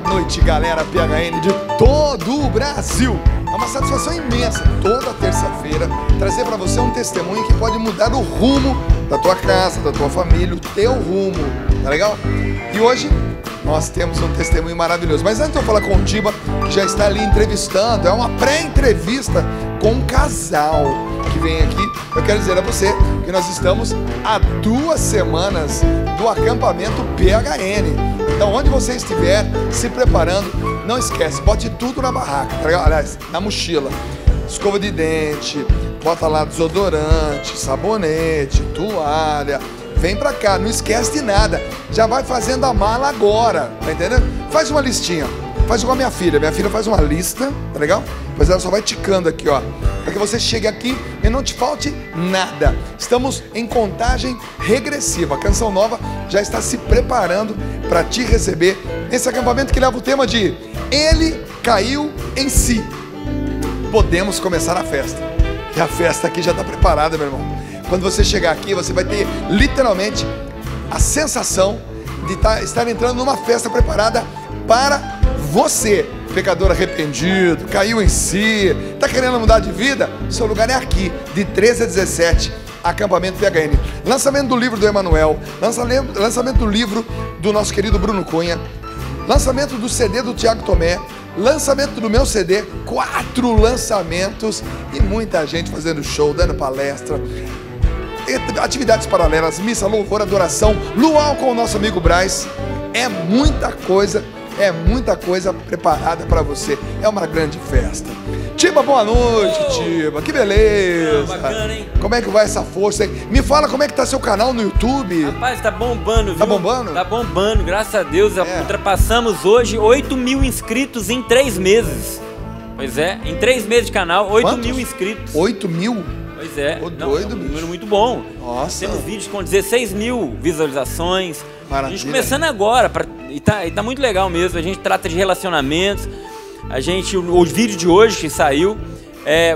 Boa noite, galera PHN de todo o Brasil. É uma satisfação imensa, toda terça-feira, trazer para você um testemunho que pode mudar o rumo da tua casa, da tua família, o teu rumo, tá legal? E hoje nós temos um testemunho maravilhoso. Mas antes de eu falar com o Diba, que já está ali entrevistando, é uma pré-entrevista com um casal que vem aqui. Eu quero dizer a você que nós estamos há 2 semanas do acampamento PHN. Então, onde você estiver se preparando, não esquece, bote tudo na barraca, tá ligado? Aliás, na mochila. Escova de dente, bota lá desodorante, sabonete, toalha. Vem pra cá, não esquece de nada. Já vai fazendo a mala agora, tá entendendo? Faz uma listinha. Faz igual a minha filha. Minha filha faz uma lista, tá legal? Pois ela só vai ticando aqui, ó. Pra que você chegue aqui e não te falte nada. Estamos em contagem regressiva. A Canção Nova já está se preparando para te receber nesse acampamento que leva o tema de Ele Caiu em Si. Podemos começar a festa. E a festa aqui já está preparada, meu irmão. Quando você chegar aqui, você vai ter literalmente a sensação de estar entrando numa festa preparada para você, pecador arrependido, caiu em si, tá querendo mudar de vida? Seu lugar é aqui, de 13 a 17, acampamento PHN. Lançamento do livro do Emanuel, lançamento do livro do nosso querido Bruno Cunha, lançamento do CD do Tiago Tomé, lançamento do meu CD, 4 lançamentos e muita gente fazendo show, dando palestra, atividades paralelas, missa, louvor, adoração, luau com o nosso amigo Braz. É muita coisa preparada para você. É uma grande festa. Tiba, boa noite, Tiba. Que beleza. Bacana, hein? Como é que vai essa força, hein? Me fala como é que tá seu canal no YouTube. Rapaz, tá bombando, viu? Tá bombando? Tá bombando, graças a Deus. É. Ultrapassamos hoje 8 mil inscritos em 3 meses. Pois é, em 3 meses de canal, 8 Quantos? Mil inscritos. 8 mil? Pois é. Ô, doido, bicho. Um número muito bom. Nossa. Temos vídeos com 16 mil visualizações. Maravilha. A gente começando agora, e tá muito legal mesmo. A gente trata de relacionamentos. A gente, o vídeo de hoje que saiu,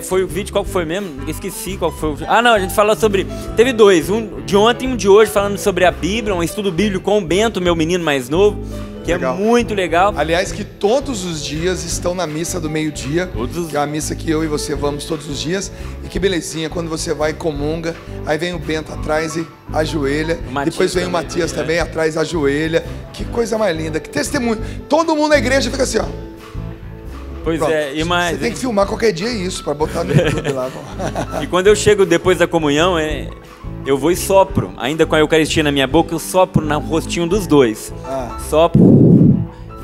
foi o vídeo, qual que foi mesmo? Esqueci qual que foi. Ah, não, a gente falou sobre, teve 2, um de ontem e um de hoje, falando sobre a Bíblia, um estudo bíblico com o Bento, meu menino mais novo. Que legal. É muito legal. Aliás, que todos os dias estão na missa do meio-dia. Que é a missa que eu e você vamos todos os dias. E que belezinha, quando você vai comunga, aí vem o Bento atrás e ajoelha. Depois vem o Matias também atrás e ajoelha. Que coisa mais linda, que testemunho. Todo mundo na igreja fica assim, ó. Pois pronto. É, e mais... Você tem que filmar qualquer dia isso, pra botar no YouTube lá. E quando eu chego depois da comunhão, eu vou e sopro. Ainda com a Eucaristia na minha boca, eu sopro no rostinho dos dois. Ah. Sopro.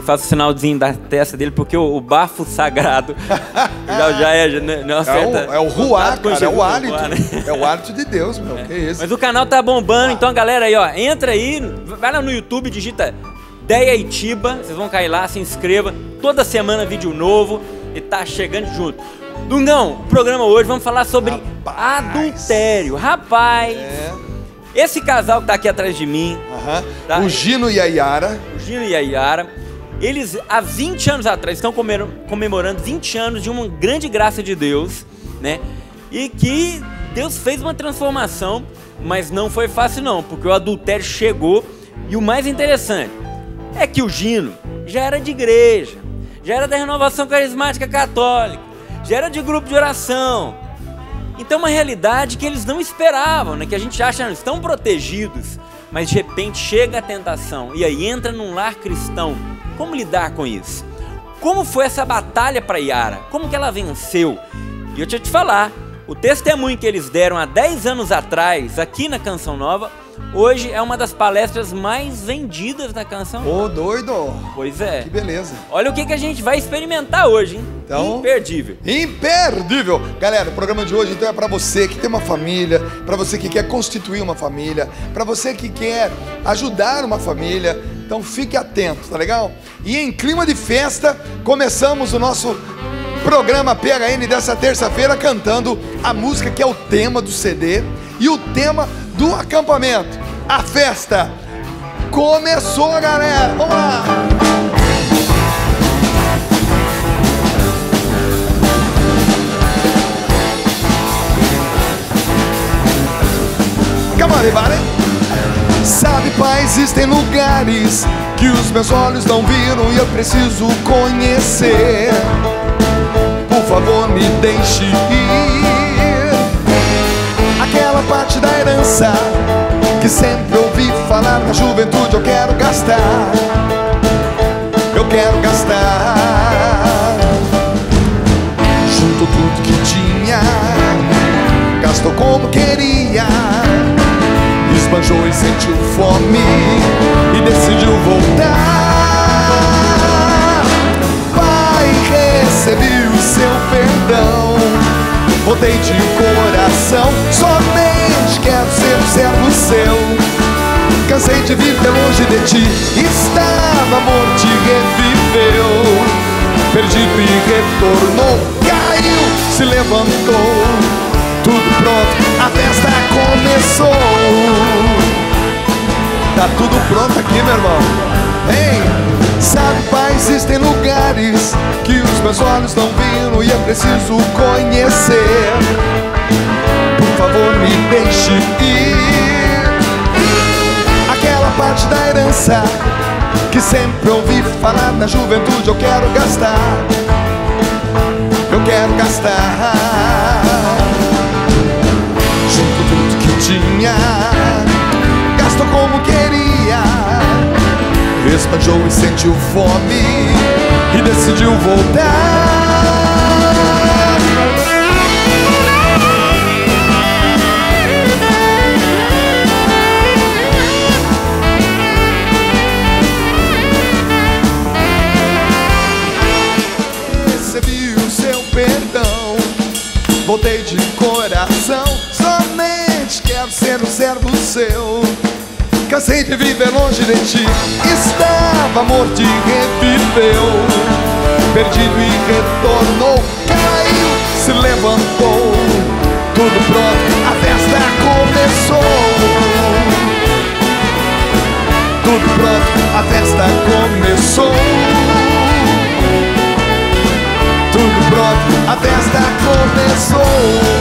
Faço o sinalzinho da testa dele, porque o bafo sagrado é o ruá, cara, é o hálito. É o hálito de Deus, meu. Que isso. Mas o canal tá bombando, então a galera aí, ó, entra aí, vai lá no YouTube, digita Deia Itiba, vocês vão cair lá, se inscreva. Toda semana vídeo novo e tá chegando junto. Dungão, o programa hoje, vamos falar sobre adultério. Rapaz! Esse casal que tá aqui atrás de mim, tá? O Gino e a Yara. O Gino e a Yara. Eles, há 20 anos atrás, estão comemorando 20 anos de uma grande graça de Deus, né? E que Deus fez uma transformação, mas não foi fácil não, porque o adultério chegou. E o mais interessante é que o Gino já era de igreja, já era da Renovação Carismática Católica, já era de grupo de oração. Então uma realidade que eles não esperavam, né? Que a gente acha, eles estão protegidos, mas de repente chega a tentação e aí entra num lar cristão. Como lidar com isso? Como foi essa batalha para Yara? Como que ela venceu? E eu tinha te falar, o testemunho que eles deram há 10 anos atrás, aqui na Canção Nova, hoje é uma das palestras mais vendidas da Canção Nova. Ô, doido! Pois é. Que beleza. Olha o que a gente vai experimentar hoje, hein? Então, imperdível. Imperdível! Galera, o programa de hoje então é para você que tem uma família, para você que quer constituir uma família, para você que quer ajudar uma família. Então fique atento, tá legal? E em clima de festa, começamos o nosso programa PHN dessa terça-feira cantando a música que é o tema do CD e o tema do acampamento. A festa começou, galera! Vamos lá! Come on, everybody! Sabe, Pai, existem lugares que os meus olhos não viram e eu preciso conhecer. Por favor, me deixe ir. Aquela parte da herança que sempre ouvi falar, na juventude eu quero gastar. Eu quero gastar. Junto tudo que tinha, gastou como queria, esbanjou e sentiu fome e decidiu voltar. Pai, recebi o seu perdão, voltei de coração, somente quero ser um servo seu. Cansei de viver longe de ti, estava morto e reviveu, perdido e retornou, caiu, se levantou. Tudo pronto, a festa começou. Tá tudo pronto aqui, meu irmão. Ei, sabe, Pai, existem lugares que os meus olhos não viram e eu preciso conhecer. Por favor, me deixe ir. Aquela parte da herança que sempre ouvi falar, na juventude eu quero gastar. Eu quero gastar. Junto tudo que tinha, gastou como queria, esbanjou e sentiu fome e decidiu voltar. Recebi o seu perdão, voltei de coração, quero ser um servo seu. Cansei de viver longe de ti, estava morto e reviveu, perdido e retornou, caiu, se levantou. Tudo pronto, a festa começou. Tudo pronto, a festa começou. Tudo pronto, a festa começou.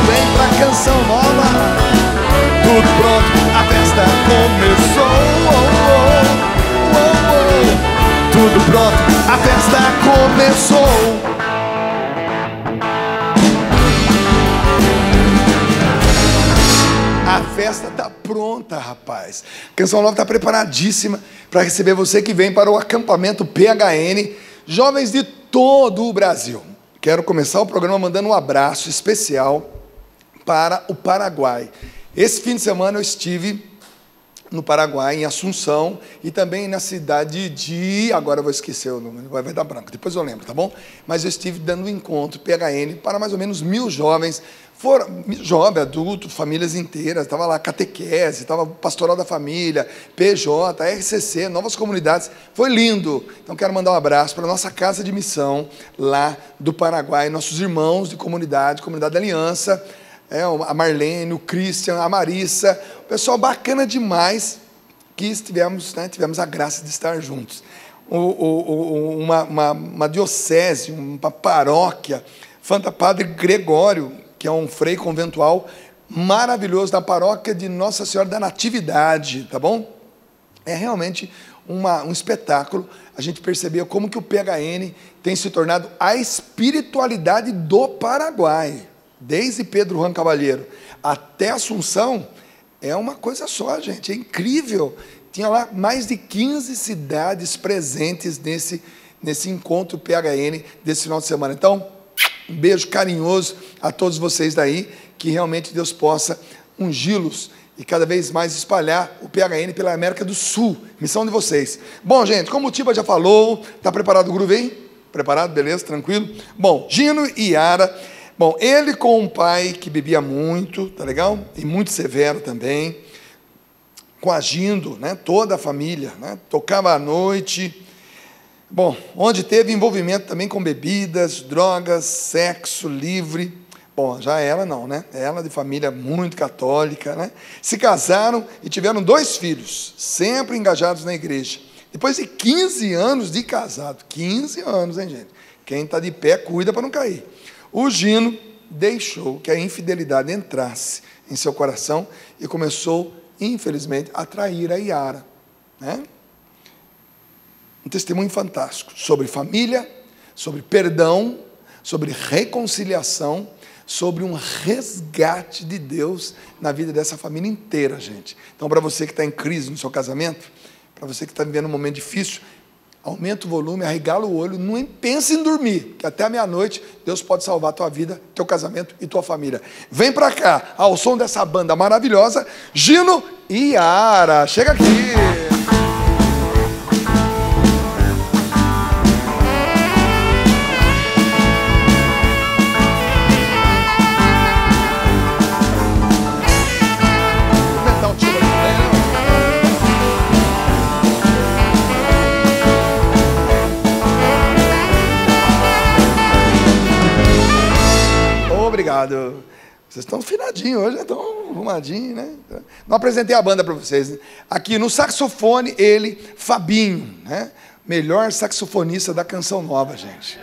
Vem pra Canção Nova. Tudo pronto, a festa começou. Oh, oh, oh, oh. Tudo pronto, a festa começou. A festa tá pronta, rapaz. A Canção Nova tá preparadíssima para receber você que vem para o acampamento PHN, jovens de todo o Brasil. Quero começar o programa mandando um abraço especial para o Paraguai. Esse fim de semana eu estive no Paraguai, em Assunção, e também na cidade de... Agora eu vou esquecer o nome, vai dar branco, depois eu lembro, tá bom? Mas eu estive dando um encontro PHN para mais ou menos 1.000 jovens, foram jovens, adultos, famílias inteiras, estava lá catequese, estava pastoral da família, PJ, RCC, novas comunidades, foi lindo. Então quero mandar um abraço para a nossa casa de missão lá do Paraguai, nossos irmãos de comunidade, Comunidade da Aliança, a Marlene, o Christian, a Marissa, o pessoal bacana demais que estivemos, né, tivemos a graça de estar juntos. Uma diocese, uma paróquia, Padre Gregório, que é um frei conventual maravilhoso da paróquia de Nossa Senhora da Natividade, tá bom? É realmente um espetáculo. A gente percebeu como que o PHN tem se tornado a espiritualidade do Paraguai. Desde Pedro Juan Cavalheiro até Assunção, é uma coisa só, gente, é incrível. Tinha lá mais de 15 cidades presentes nesse encontro PHN desse final de semana. Então, um beijo carinhoso a todos vocês daí, que realmente Deus possa ungí-los e cada vez mais espalhar o PHN pela América do Sul. Missão de vocês. Bom, gente, como o Diba já falou, está preparado o groove, hein? Preparado? Beleza? Tranquilo? Bom, Gino e Yara... Bom, ele com um pai que bebia muito, tá legal? E muito severo também, coagindo, né, toda a família, né? Tocava à noite. Bom, onde teve envolvimento também com bebidas, drogas, sexo livre. Bom, já ela não, né? Ela de família muito católica, né? Se casaram e tiveram 2 filhos, sempre engajados na igreja. Depois de 15 anos de casado, 15 anos, hein, gente? Quem está de pé, cuida para não cair. O Gino deixou que a infidelidade entrasse em seu coração e começou infelizmente, a trair a Iara, né? Um testemunho fantástico sobre família, sobre perdão, sobre reconciliação, sobre um resgate de Deus na vida dessa família inteira, gente. Então, para você que está em crise no seu casamento, para você que está vivendo um momento difícil, aumenta o volume, arregala o olho, não pense em dormir, que até a meia-noite Deus pode salvar a tua vida, teu casamento e tua família. Vem para cá, ao som dessa banda maravilhosa, Gino e Yara. Chega aqui! Vocês estão finadinhos hoje, estão arrumadinhos, né? Não apresentei a banda para vocês. Aqui no saxofone, ele, Fabinho, né? Melhor saxofonista da Canção Nova, gente.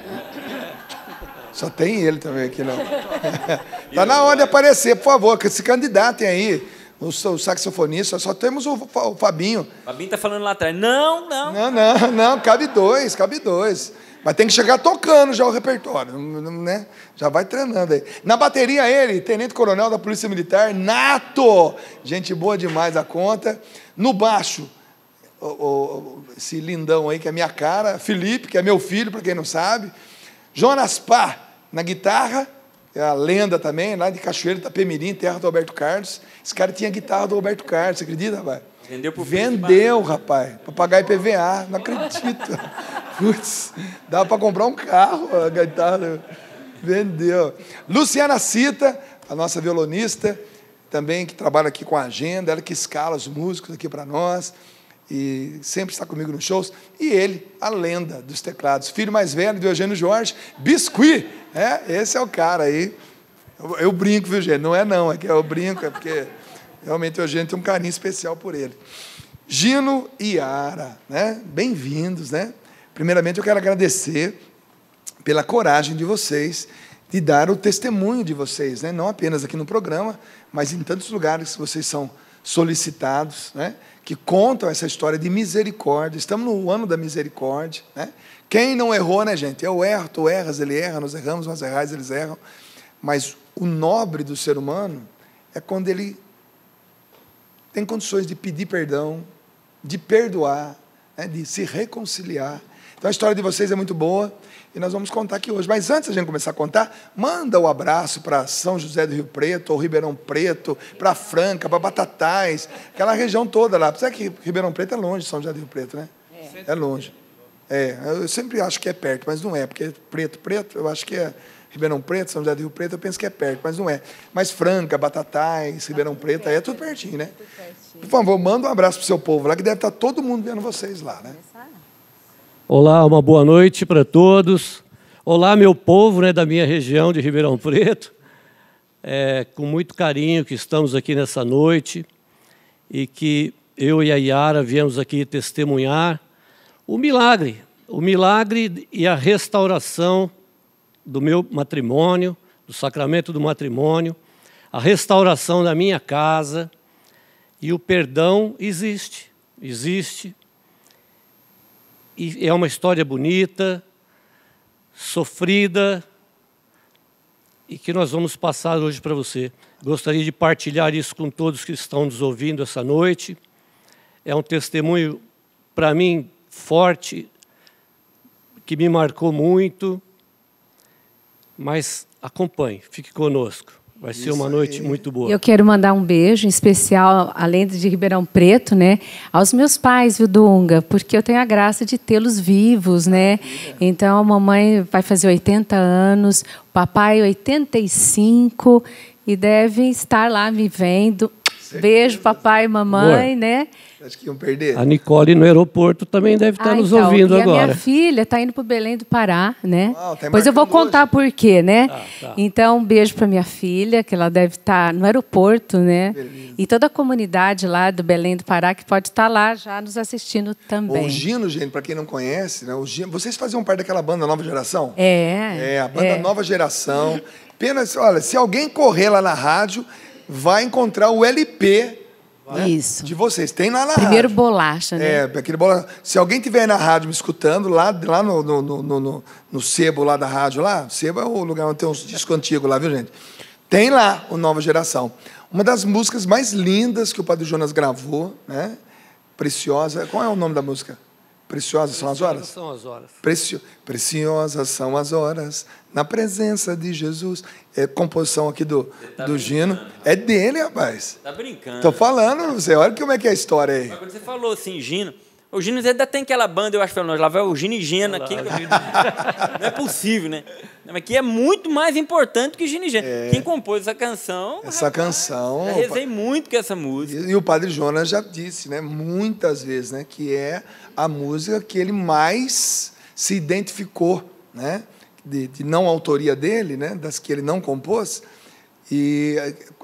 Só tem ele também aqui, não. Tá na hora de aparecer, por favor, que se candidatem aí. O saxofonista, só temos o Fabinho. O Fabinho tá falando lá atrás. Não, não. Não, não, não, cabe dois, cabe dois. Mas tem que chegar tocando já o repertório, né? Já vai treinando aí. Na bateria ele, tenente-coronel da Polícia Militar, Nato. Gente boa demais a conta. No baixo, esse lindão aí que é minha cara, Felipe, que é meu filho, para quem não sabe. Jonas Pá, na guitarra, é a lenda também, lá de Cachoeiro, Itapemirim, terra do Alberto Carlos. Esse cara tinha a guitarra do Alberto Carlos, você acredita, rapaz? Vendeu pro Vendeu, rapaz, para pagar IPVA, não acredito. Putz, dava para comprar um carro, a guitarra vendeu. Luciana Cita, a nossa violonista, também que trabalha aqui com a agenda, ela que escala os músicos aqui para nós e sempre está comigo nos shows. E ele, a lenda dos teclados, filho mais velho do Eugênio Jorge, Biscuit, é, esse é o cara aí. Eu brinco, viu, gente? Não é não, é que eu brinco, é porque... Realmente, o Eugênio tem um carinho especial por ele. Gino e Yara, né? Bem-vindos, né? Primeiramente, eu quero agradecer pela coragem de vocês, de dar o testemunho de vocês, né? Não apenas aqui no programa, mas em tantos lugares que vocês são solicitados, né? Que contam essa história de misericórdia. Estamos no ano da misericórdia, né? Quem não errou, né, gente? Eu erro, tu erras, ele erra, nós erramos, nós errais, eles erram. Mas o nobre do ser humano é quando ele... tem condições de pedir perdão, de perdoar, né, de se reconciliar. Então, a história de vocês é muito boa e nós vamos contar aqui hoje. Mas antes da gente começar a contar, manda um abraço para São José do Rio Preto, ou Ribeirão Preto, para Franca, para Batatais, aquela região toda lá. Apesar que Ribeirão Preto é longe de São José do Rio Preto, né? É longe. É, eu sempre acho que é perto, mas não é, porque Preto, Preto, eu acho que é... Ribeirão Preto, São José do Rio Preto, eu penso que é perto, mas não é. Mas Franca, Batatais, Ribeirão Preto, aí é tudo pertinho, né? Tudo pertinho. Por favor, manda um abraço para o seu povo lá, que deve estar todo mundo vendo vocês lá, né? Olá, uma boa noite para todos. Olá, meu povo, né, da minha região de Ribeirão Preto. É com muito carinho que estamos aqui nessa noite e que eu e a Yara viemos aqui testemunhar o milagre e a restauração do meu matrimônio, do sacramento do matrimônio, a restauração da minha casa, e o perdão existe, existe. E é uma história bonita, sofrida, e que nós vamos passar hoje para você. Gostaria de partilhar isso com todos que estão nos ouvindo essa noite. É um testemunho, para mim, forte, que me marcou muito. Mas acompanhe, fique conosco. Vai ser uma noite muito boa. Eu quero mandar um beijo em especial, além de Ribeirão Preto, né, aos meus pais, viu, Dunga? Porque eu tenho a graça de tê-los vivos, né? Então, a mamãe vai fazer 80 anos, o papai 85, e devem estar lá me vendo. Beijo, papai e mamãe, amor, né? Acho que iam perder. A Nicole no aeroporto também deve estar nos ouvindo e agora. A minha filha está indo para o Belém do Pará, né? Uau, tá, pois eu vou contar por quê, né? Tá, tá. Então, um beijo para minha filha, que ela deve estar no aeroporto, né? Beleza. E toda a comunidade lá do Belém do Pará, que pode estar lá já nos assistindo também. O Gino, gente, para quem não conhece, né? O Gino, vocês faziam parte daquela banda Nova Geração? É. É, a banda Nova Geração. Apenas, olha, se alguém correr lá na rádio, vai encontrar o LP né? Isso. De vocês. Tem lá na Primeiro rádio. Bolacha, né? É, aquele bolacha. Se alguém estiver na rádio me escutando, lá no sebo lá da rádio, lá, sebo é o lugar onde tem uns discos antigos lá, viu, gente? Tem lá o Nova Geração. Uma das músicas mais lindas que o Padre Jonas gravou, né? Preciosa. Qual é o nome da música? Preciosas são as horas? São as horas. Preciosas são as horas na presença de Jesus. É composição aqui do Gino. É dele, rapaz. Tá brincando. Tô falando, você olha como é que é a história aí. Mas quando você falou assim, Gino, o Gino ainda tem aquela banda, eu acho que nós lá vai o Gino e Gena aqui. Não é possível, né? Mas que é muito mais importante que Gino e Gena. É. Quem compôs essa canção... Essa rapaz, canção... Eu rezei muito com essa música. E o Padre Jonas já disse, né, muitas vezes, né, que é a música que ele mais se identificou, né, de não autoria dele, né, das que ele não compôs. E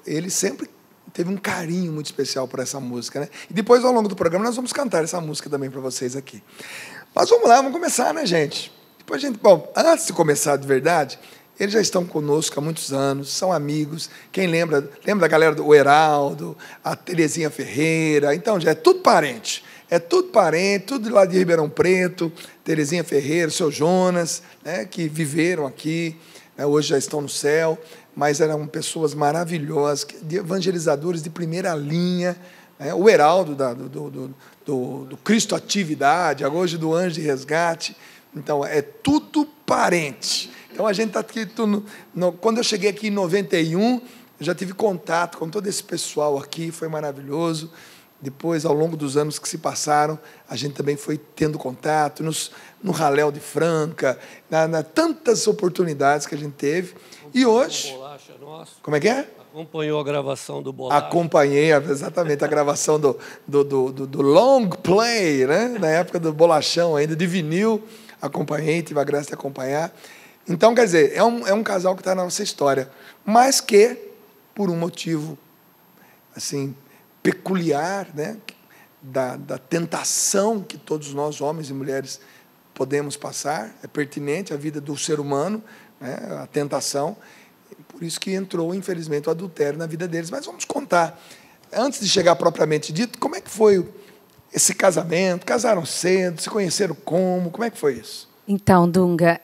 ele sempre... teve um carinho muito especial por essa música, né? E depois, ao longo do programa, nós vamos cantar essa música também para vocês aqui. Mas vamos lá, vamos começar, né, gente? Depois a gente, bom, antes de começar de verdade, eles já estão conosco há muitos anos, são amigos. Quem lembra? Lembra da galera do Heraldo, a Terezinha Ferreira. Então, já é tudo parente. É tudo parente, tudo lá de Ribeirão Preto, Terezinha Ferreira, Seu Jonas, né, que viveram aqui, né, hoje já estão no céu. Mas eram pessoas maravilhosas, evangelizadores de primeira linha. Né? O Heraldo do Cristo Atividade, hoje do Anjo de Resgate. Então, é tudo parente. Então, a gente está aqui... quando eu cheguei aqui em 91, já tive contato com todo esse pessoal aqui, foi maravilhoso. Depois, ao longo dos anos que se passaram, a gente também foi tendo contato no Raléu de Franca, tantas oportunidades que a gente teve. E hoje... Como é que é? Acompanhou a gravação do Bolacha. Acompanhei, exatamente, a gravação do long play, né? Na época do Bolachão ainda, de vinil. Acompanhei, tive a graça de acompanhar. Então, quer dizer, é um casal que está na nossa história, mas que, por um motivo assim peculiar, né? da tentação que todos nós, homens e mulheres, podemos passar, é pertinente à vida do ser humano, né? A tentação. Por isso que entrou, infelizmente, o adultério na vida deles. Mas vamos contar, antes de chegar propriamente dito, como é que foi esse casamento? Casaram cedo, se conheceram como? Como é que foi isso? Então, Dunga,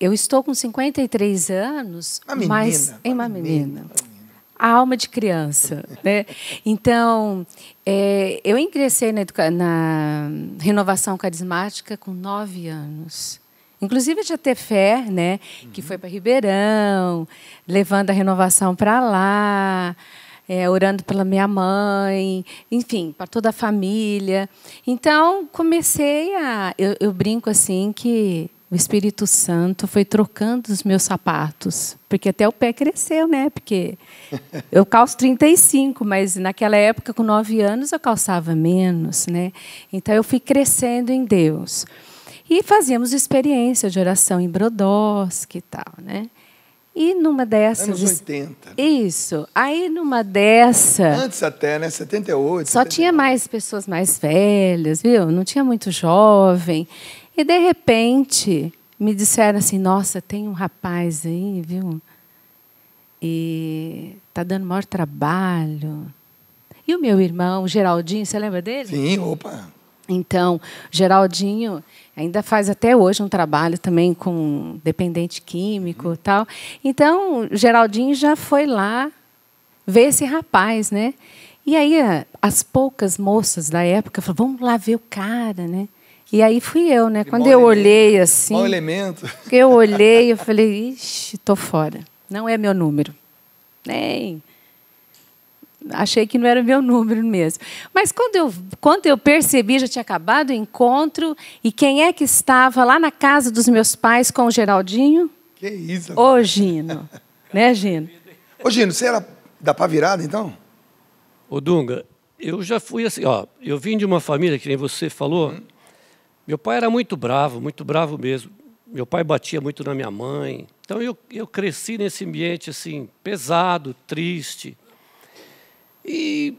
eu estou com 53 anos, mas é uma menina. A alma de criança, né? Então, eu ingressei na renovação carismática com 9 anos. Inclusive de ter fé, né? Uhum. Que foi para Ribeirão, levando a renovação para lá, orando pela minha mãe, enfim, para toda a família. Então, comecei a... Eu brinco assim que o Espírito Santo foi trocando os meus sapatos, porque até o pé cresceu, né? Porque eu calço 35, mas naquela época, com 9 anos, eu calçava menos, né? Então, eu fui crescendo em Deus. E fazíamos experiência de oração em Brodowski e tal, né? E numa dessas... Anos 80. Né? Isso. Aí numa dessa... Antes até, né? 78. Só 79. Tinha mais pessoas mais velhas, viu? Não tinha muito jovem. E, de repente, me disseram assim, nossa, tem um rapaz aí, viu? E tá dando maior trabalho. E o meu irmão, o Geraldinho, você lembra dele? Sim, opa. Então, Geraldinho... Ainda faz até hoje um trabalho também com dependente químico e tal. Então, o Geraldinho já foi lá ver esse rapaz, né? E aí, as poucas moças da época falaram, vamos lá ver o cara, né? E aí fui eu, né? Quando eu olhei assim... Bom elemento. Eu olhei, eu falei, ixi, tô fora. Não é meu número. Nem... Achei que não era meu número mesmo. Mas quando eu percebi, já tinha acabado o encontro. E quem é que estava lá na casa dos meus pais com o Geraldinho? Que isso? Ô, Gino. Né, Gino? Ô, Gino, você era da pá virada, então? Ô, Dunga, eu já fui assim, ó. Eu vim de uma família, que nem você falou. Meu pai era muito bravo mesmo. Meu pai batia muito na minha mãe. Então, eu cresci nesse ambiente, assim, pesado, triste. E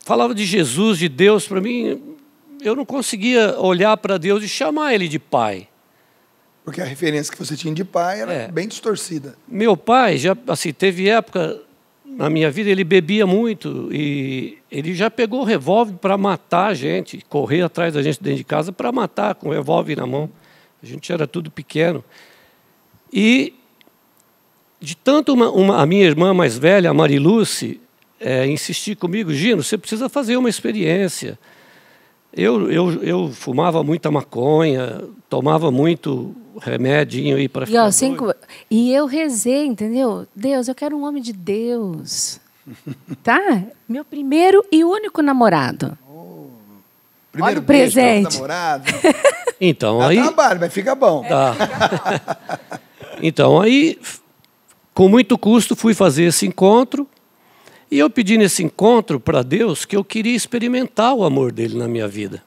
falava de Jesus, de Deus, para mim, eu não conseguia olhar para Deus e chamar Ele de pai. Porque a referência que você tinha de pai era bem distorcida. Meu pai, já assim, teve época na minha vida, ele bebia muito e ele já pegou o revólver para matar a gente, correr atrás da gente dentro de casa para matar com o revólver na mão. A gente era tudo pequeno. E de tanto a minha irmã mais velha, a Mariluce, insistir comigo, Gino, você precisa fazer uma experiência. Eu fumava muita maconha, tomava muito remedinho aí para ficar doido. E eu rezei, entendeu? Deus, eu quero um homem de Deus. Tá? Meu primeiro e único namorado. Oh, primeiro beijo, presente. Namorado. Então, dá aí... trabalho, mas fica bom. Tá. Então, aí, com muito custo, fui fazer esse encontro. E eu pedi nesse encontro para Deus que eu queria experimentar o amor dele na minha vida.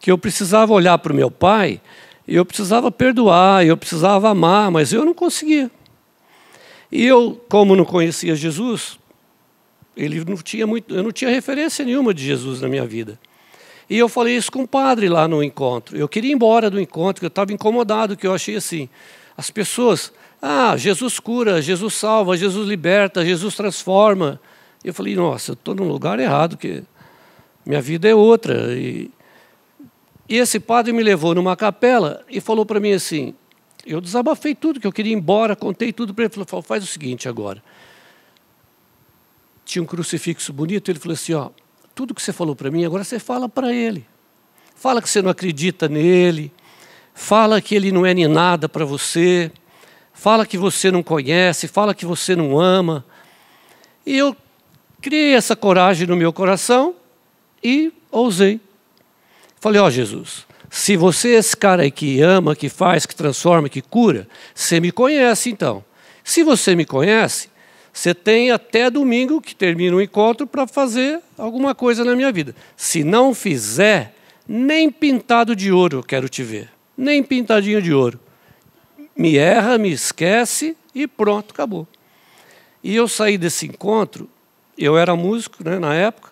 Que eu precisava olhar para o meu pai, e eu precisava perdoar, eu precisava amar, mas eu não conseguia. E eu, como não conhecia Jesus, eu não tinha referência nenhuma de Jesus na minha vida. E eu falei isso com o padre lá no encontro. Eu queria ir embora do encontro, que eu estava incomodado, que eu achei assim, as pessoas, Jesus cura, Jesus salva, Jesus liberta, Jesus transforma. Eu falei, nossa, eu estou num lugar errado, porque minha vida é outra. E esse padre me levou numa capela e falou para mim assim, eu desabafei tudo, que eu queria ir embora, contei tudo para ele. Ele falou, faz o seguinte agora. Tinha um crucifixo bonito, ele falou assim, ó, tudo que você falou para mim, agora você fala para ele. Fala que você não acredita nele, fala que ele não é nem nada para você, fala que você não conhece, fala que você não ama. E eu... criei essa coragem no meu coração e ousei. Falei, ó, Jesus, se você é esse cara aí que ama, que faz, que transforma, que cura, você me conhece então. Se você me conhece, você tem até domingo, que termina o encontro, para fazer alguma coisa na minha vida. Se não fizer, nem pintado de ouro eu quero te ver. Nem pintadinho de ouro. Me erra, me esquece e pronto, acabou. E eu saí desse encontro. Eu era músico, né, na época,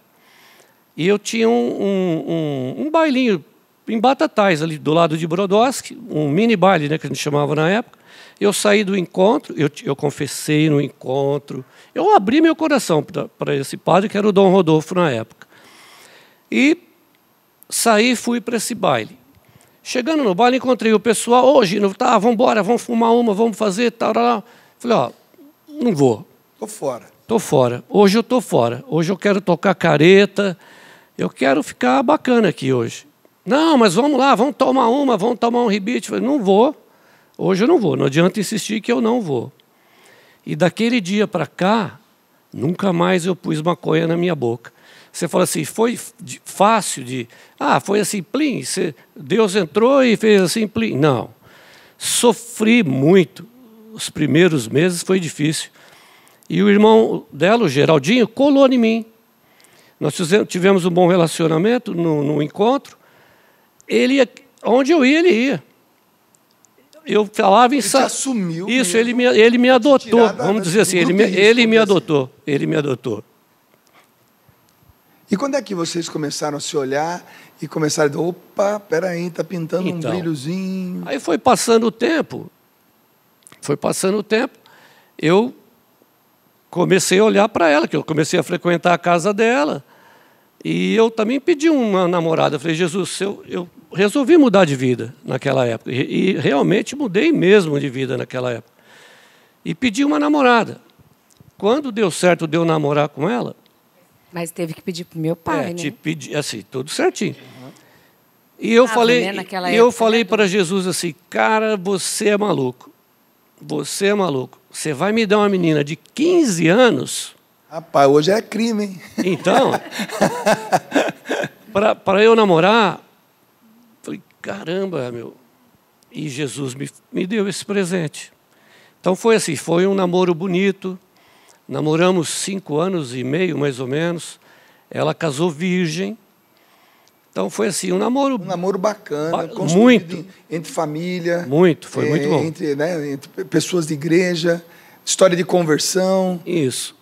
e eu tinha um bailinho em Batatais, ali do lado de Brodowski, um mini baile, né, que a gente chamava na época. Eu saí do encontro, eu confessei no encontro, eu abri meu coração para esse padre, que era o Dom Rodolfo na época. E saí e fui para esse baile. Chegando no baile, encontrei o pessoal, Gino, tá, vamos embora, vamos fumar uma, vamos fazer, tal, tal, tal. Falei, não vou. Tô fora. Estou fora. Hoje eu estou fora. Hoje eu quero tocar careta. Eu quero ficar bacana aqui hoje. Não, mas vamos lá, vamos tomar uma, vamos tomar um ribite. Não vou. Hoje eu não vou. Não adianta insistir que eu não vou. E daquele dia para cá, nunca mais eu pus maconha na minha boca. Você fala assim, foi fácil de... foi assim, plim. Deus entrou e fez assim, plim. Não. Sofri muito. Os primeiros meses foi difícil. E o irmão dela, o Geraldinho, colou em mim. Nós tivemos um bom relacionamento no encontro. Ele ia, onde eu ia, ele ia. Eu falava em... Ele assumiu. Isso, ele me adotou. Vamos dizer assim, ele me adotou. Ele me adotou. E quando é que vocês começaram a se olhar e começaram a... Opa, peraí, está pintando então, um brilhozinho. Aí foi passando o tempo. Eu... comecei a olhar para ela, que eu comecei a frequentar a casa dela. E eu também pedi uma namorada. Eu falei, Jesus, eu resolvi mudar de vida naquela época. E realmente mudei mesmo de vida naquela época. E pedi uma namorada. Quando deu certo de eu namorar com ela... Mas teve que pedir para o meu pai, né? Te pedi, assim, tudo certinho. Uhum. E eu falei para Jesus assim, cara, você é maluco. Você é maluco. Você vai me dar uma menina de 15 anos... Rapaz, hoje é crime, hein? Então, para eu namorar, falei, caramba, meu... E Jesus me deu esse presente. Então foi assim, foi um namoro bonito. Namoramos 5 anos e meio, mais ou menos. Ela casou virgem. Então foi assim, um namoro bacana, muito entre família, foi muito bom, entre pessoas de igreja, história de conversão. Isso.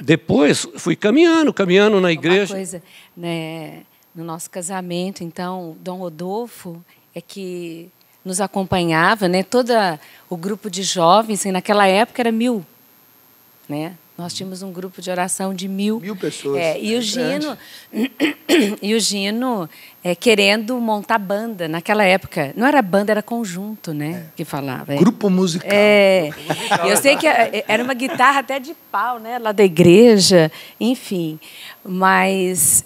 Depois fui caminhando na igreja. Uma coisa, né, no nosso casamento, então, Dom Rodolfo é que nos acompanhava, né? Todo o grupo de jovens, e naquela época era 1000, né? Nós tínhamos um grupo de oração de 1000 pessoas. É, e, o Gino querendo montar banda. Naquela época, não era banda, era conjunto, né? É. Que falava. Grupo musical. É. Eu sei que era uma guitarra até de pau, né? Lá da igreja, enfim. Mas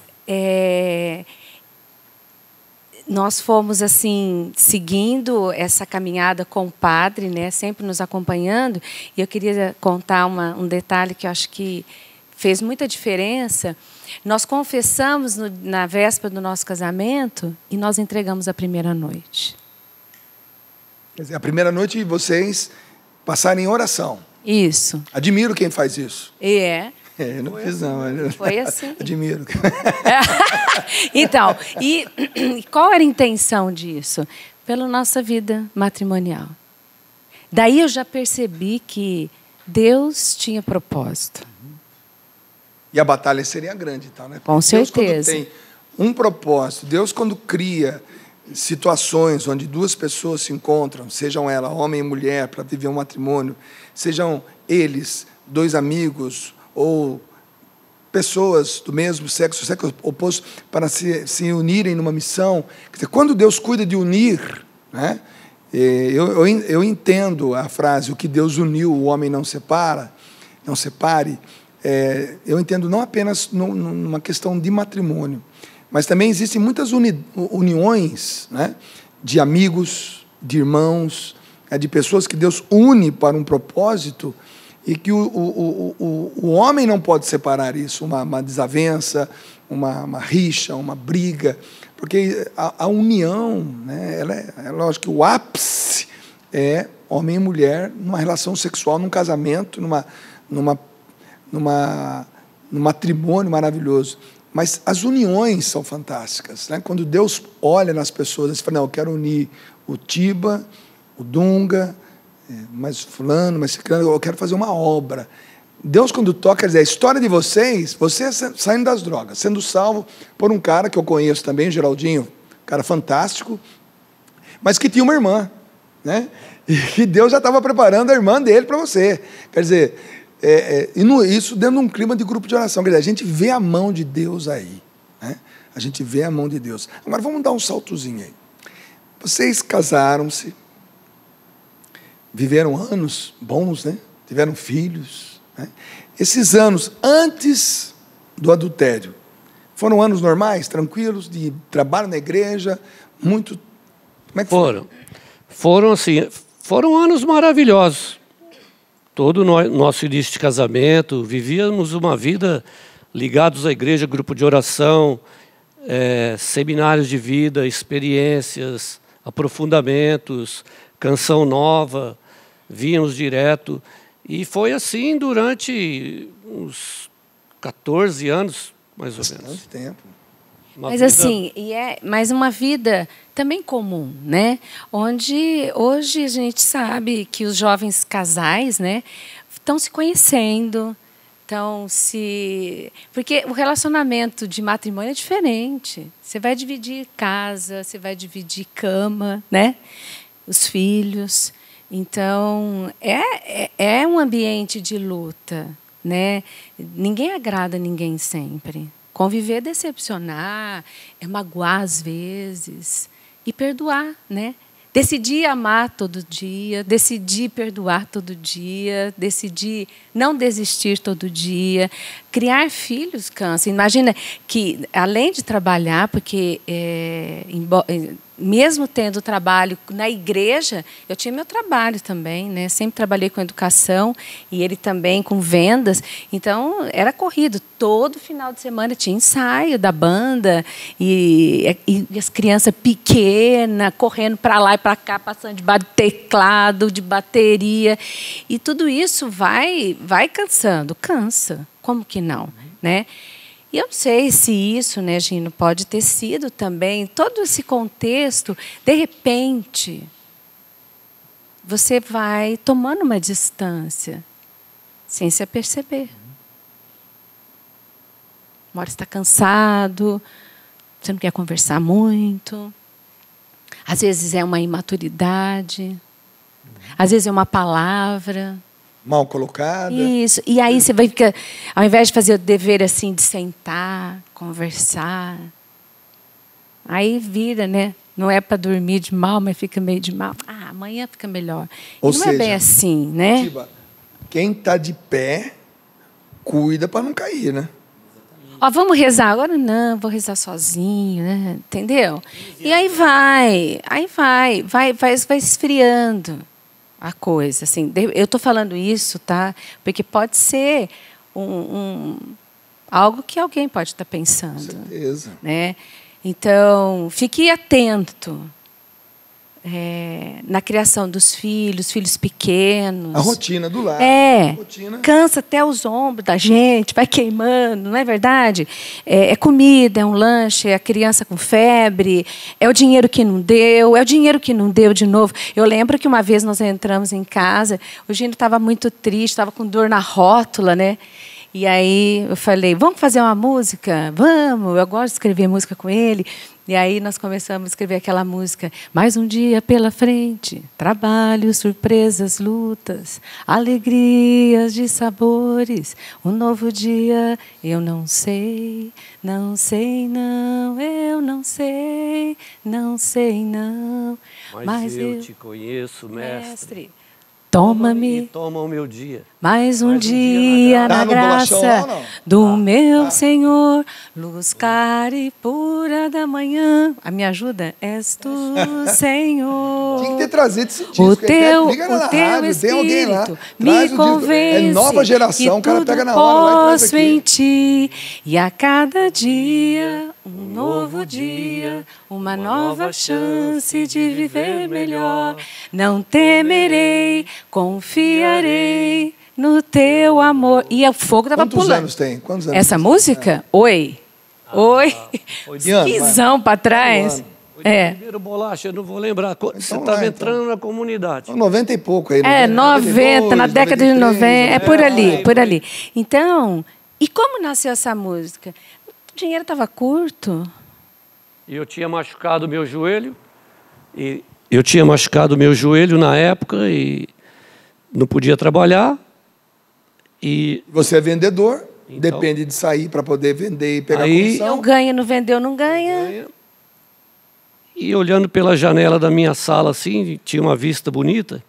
nós fomos, assim, seguindo essa caminhada com o padre, né? Sempre nos acompanhando. E eu queria contar um detalhe que eu acho que fez muita diferença. Nós confessamos na véspera do nosso casamento e nós entregamos a primeira noite. Quer dizer, a primeira noite vocês passarem em oração. Isso. Admiro quem faz isso. Eu não fiz, não. Foi assim. Admiro. Então, e qual era a intenção disso? Pela nossa vida matrimonial. Daí eu já percebi que Deus tinha propósito. E a batalha seria grande, tá, né? Com certeza. Deus, quando tem um propósito, Deus, quando cria situações onde duas pessoas se encontram, sejam ela homem e mulher, para viver um matrimônio, sejam eles dois amigos ou pessoas do mesmo sexo, sexo oposto, para se unirem numa missão. Quer dizer, quando Deus cuida de unir, né? Eu entendo a frase, o que Deus uniu, o homem não separa, não separe. Eu entendo não apenas numa questão de matrimônio, mas também existem muitas uniões, né, de amigos, de irmãos, de pessoas que Deus une para um propósito e que o homem não pode separar isso, uma desavença, uma rixa, uma briga, porque a união, né, é lógico que o ápice é homem e mulher numa relação sexual, num casamento, num matrimônio maravilhoso. Mas as uniões são fantásticas, né? Quando Deus olha nas pessoas e fala, não, eu quero unir o Diba, o Dunga, mais fulano, mais ciclano, eu quero fazer uma obra. Deus, quando toca, diz, a história de vocês saindo das drogas, sendo salvo por um cara que eu conheço também, Geraldinho, um cara fantástico, mas que tinha uma irmã, né? E Deus já estava preparando a irmã dele para você. Quer dizer, isso dentro de um clima de grupo de oração. Quer dizer, a gente vê a mão de Deus aí, né? A gente vê a mão de Deus. Agora vamos dar um saltozinho aí. Vocês casaram-se, viveram anos bons, né? Tiveram filhos, né? Esses anos antes do adultério foram anos normais, tranquilos, de trabalho na igreja, muito. Como é que foram? Foram assim, foram anos maravilhosos. Todo o nosso início de casamento, vivíamos uma vida ligados à igreja, grupo de oração, seminários de vida, experiências, aprofundamentos, Canção Nova, vínhamos direto. E foi assim durante uns 14 anos, mais ou menos. Bastante tempo. Mas assim, mas uma vida também comum, né? Onde hoje a gente sabe que os jovens casais, né, estão se conhecendo, porque o relacionamento de matrimônio é diferente. Você vai dividir casa, você vai dividir cama, né? Os filhos. Então é um ambiente de luta, né? Ninguém agrada ninguém sempre. Conviver é decepcionar, é magoar às vezes e perdoar, né? Decidir amar todo dia, decidir perdoar todo dia, decidir não desistir todo dia. Criar filhos cansa. Imagina que, além de trabalhar, porque mesmo tendo trabalho na igreja, eu tinha meu trabalho também, né? Sempre trabalhei com educação e ele também com vendas. Então, era corrido. Todo final de semana tinha ensaio da banda e as crianças pequenas, correndo para lá e para cá, passando debaixo de teclado, de bateria. E tudo isso vai cansando. Cansa. Como que não, né? E eu não sei se isso, né, Gino, pode ter sido também, todo esse contexto, de repente, você vai tomando uma distância, sem se aperceber. Uma hora você está cansado, você não quer conversar muito, às vezes é uma imaturidade, às vezes é uma palavra, mal colocada. Isso. E aí você vai ficar, ao invés de fazer o dever assim de sentar, conversar, aí vira, né? Não é para dormir de mal, mas fica meio de mal. Ah, amanhã fica melhor. Ou seja, não é bem assim, né? Diba, quem está de pé, cuida para não cair, né? Ó, vamos rezar agora? Não, vou rezar sozinho, né? Entendeu? E aí vai esfriando a coisa, assim. Eu tô falando isso, tá? Porque pode ser algo que alguém pode estar pensando. Com certeza. Né? Então, fique atento na criação dos filhos pequenos. A rotina do lar. É, cansa até os ombros da gente, vai queimando, não é verdade? É comida, é um lanche, é a criança com febre, é o dinheiro que não deu, de novo. Eu lembro que uma vez nós entramos em casa, o Gino estava muito triste, estava com dor na rótula, né? E aí eu falei, vamos fazer uma música? Vamos, eu gosto de escrever música com ele. E aí nós começamos a escrever aquela música. Mais um dia pela frente, trabalho, surpresas, lutas, alegrias de sabores, um novo dia, eu não sei, não sei não, eu não sei não. Mas eu te conheço, mestre. Toma-me, toma o meu dia. Mais um dia na graça do meu Senhor, luz clara e pura da manhã. A minha ajuda és tu, Senhor. Tinha que ter trazido esse disco. O teu Espírito me convence. É Nova Geração, o cara pega na hora. Posso em ti e a cada dia um novo dia, uma nova chance de viver melhor. Não temerei, confiarei no teu amor. E o fogo estava pulando. Quantos anos tem? Quantos anos? Essa música? Oi. Oi. Pisão para trás. É. Primeiro bolacha, eu não vou lembrar. Você estava entrando na comunidade. 90 e pouco aí. É, 90, na década de 90. É por ali, por ali. Então, e como nasceu essa música? O dinheiro estava curto. Eu tinha machucado meu joelho na época e não podia trabalhar. E você é vendedor, então, depende de sair para poder vender e pegar aí, comissão. Não ganha, não vendeu, não ganha. E olhando pela janela da minha sala assim, tinha uma vista bonita.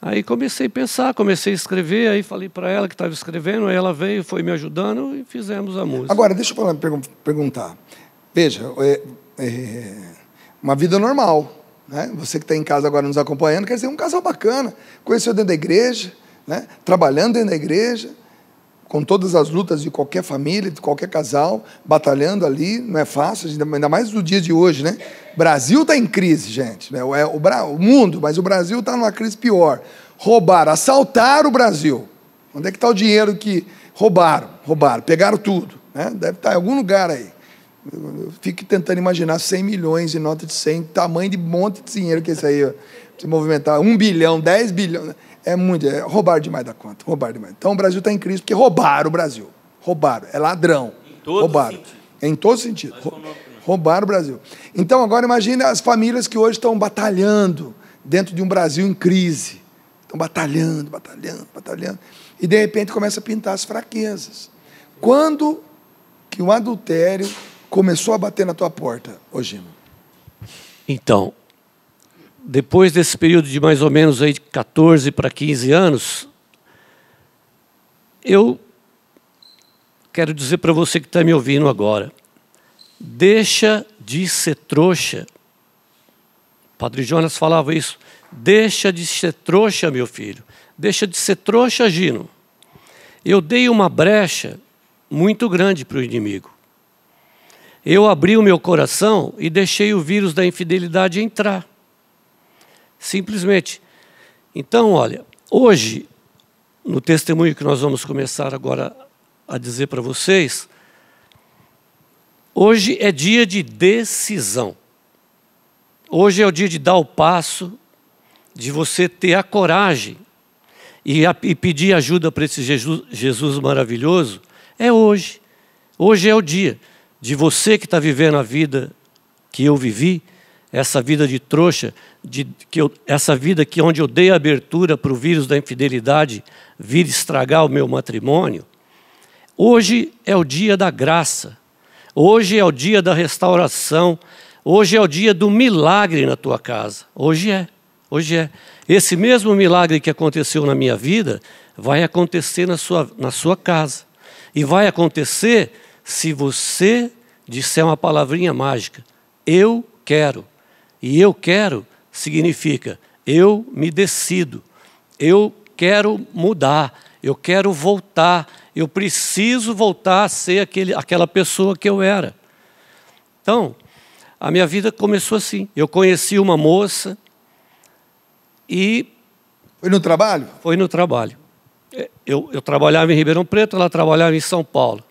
Aí comecei a pensar, comecei a escrever, aí falei para ela que estava escrevendo, aí ela veio, foi me ajudando e fizemos a música. Agora, deixa eu perguntar. Veja, uma vida normal, né? Você que está em casa agora nos acompanhando, quer dizer, um casal bacana, conheceu dentro da igreja, né? Trabalhando dentro da igreja, com todas as lutas de qualquer família, de qualquer casal, batalhando ali, não é fácil, ainda mais no dia de hoje, né? O Brasil está em crise, gente, né? O mundo, mas o Brasil está numa crise pior. Roubaram, assaltaram o Brasil. Onde é que está o dinheiro que roubaram? Roubaram, pegaram tudo, né? Deve estar em algum lugar aí. Eu fico tentando imaginar 100 milhões de nota de 100, tamanho de monte de dinheiro que é isso aí, ó, se movimentar, 1 bilhão, 10 bilhões... É muito, roubaram demais da conta, roubaram demais. Então o Brasil está em crise porque roubaram o Brasil. Roubaram, é ladrão. Roubaram. Em todo sentido. Roubaram o Brasil. Então agora imagine as famílias que hoje estão batalhando dentro de um Brasil em crise. Estão batalhando, batalhando, batalhando. E de repente começa a pintar as fraquezas. Quando que o adultério começou a bater na tua porta, ô Gino? Então... Depois desse período de mais ou menos aí de 14 para 15 anos, eu quero dizer para você que está me ouvindo agora, deixa de ser trouxa. Padre Jonas falava isso, deixa de ser trouxa, meu filho. Deixa de ser trouxa, Gino. Eu dei uma brecha muito grande para o inimigo. Eu abri o meu coração e deixei o vírus da infidelidade entrar. Simplesmente. Então, olha, hoje, no testemunho que nós vamos começar agora a dizer para vocês, hoje é dia de decisão. Hoje é o dia de dar o passo, de você ter a coragem e pedir ajuda para esse Jesus maravilhoso. É hoje. Hoje é o dia de você que está vivendo a vida que eu vivi, essa vida de trouxa, essa vida que onde eu dei abertura para o vírus da infidelidade vir estragar o meu matrimônio. Hoje é o dia da graça, hoje é o dia da restauração, hoje é o dia do milagre na tua casa, hoje é. Esse mesmo milagre que aconteceu na minha vida vai acontecer na sua casa. E vai acontecer se você disser uma palavrinha mágica. Eu quero. E eu quero significa eu me decido. Eu quero mudar. Eu quero voltar. Eu preciso voltar a ser aquela pessoa que eu era. Então, a minha vida começou assim. Eu conheci uma moça e... Foi no trabalho? Foi no trabalho. Eu trabalhava em Ribeirão Preto, ela trabalhava em São Paulo.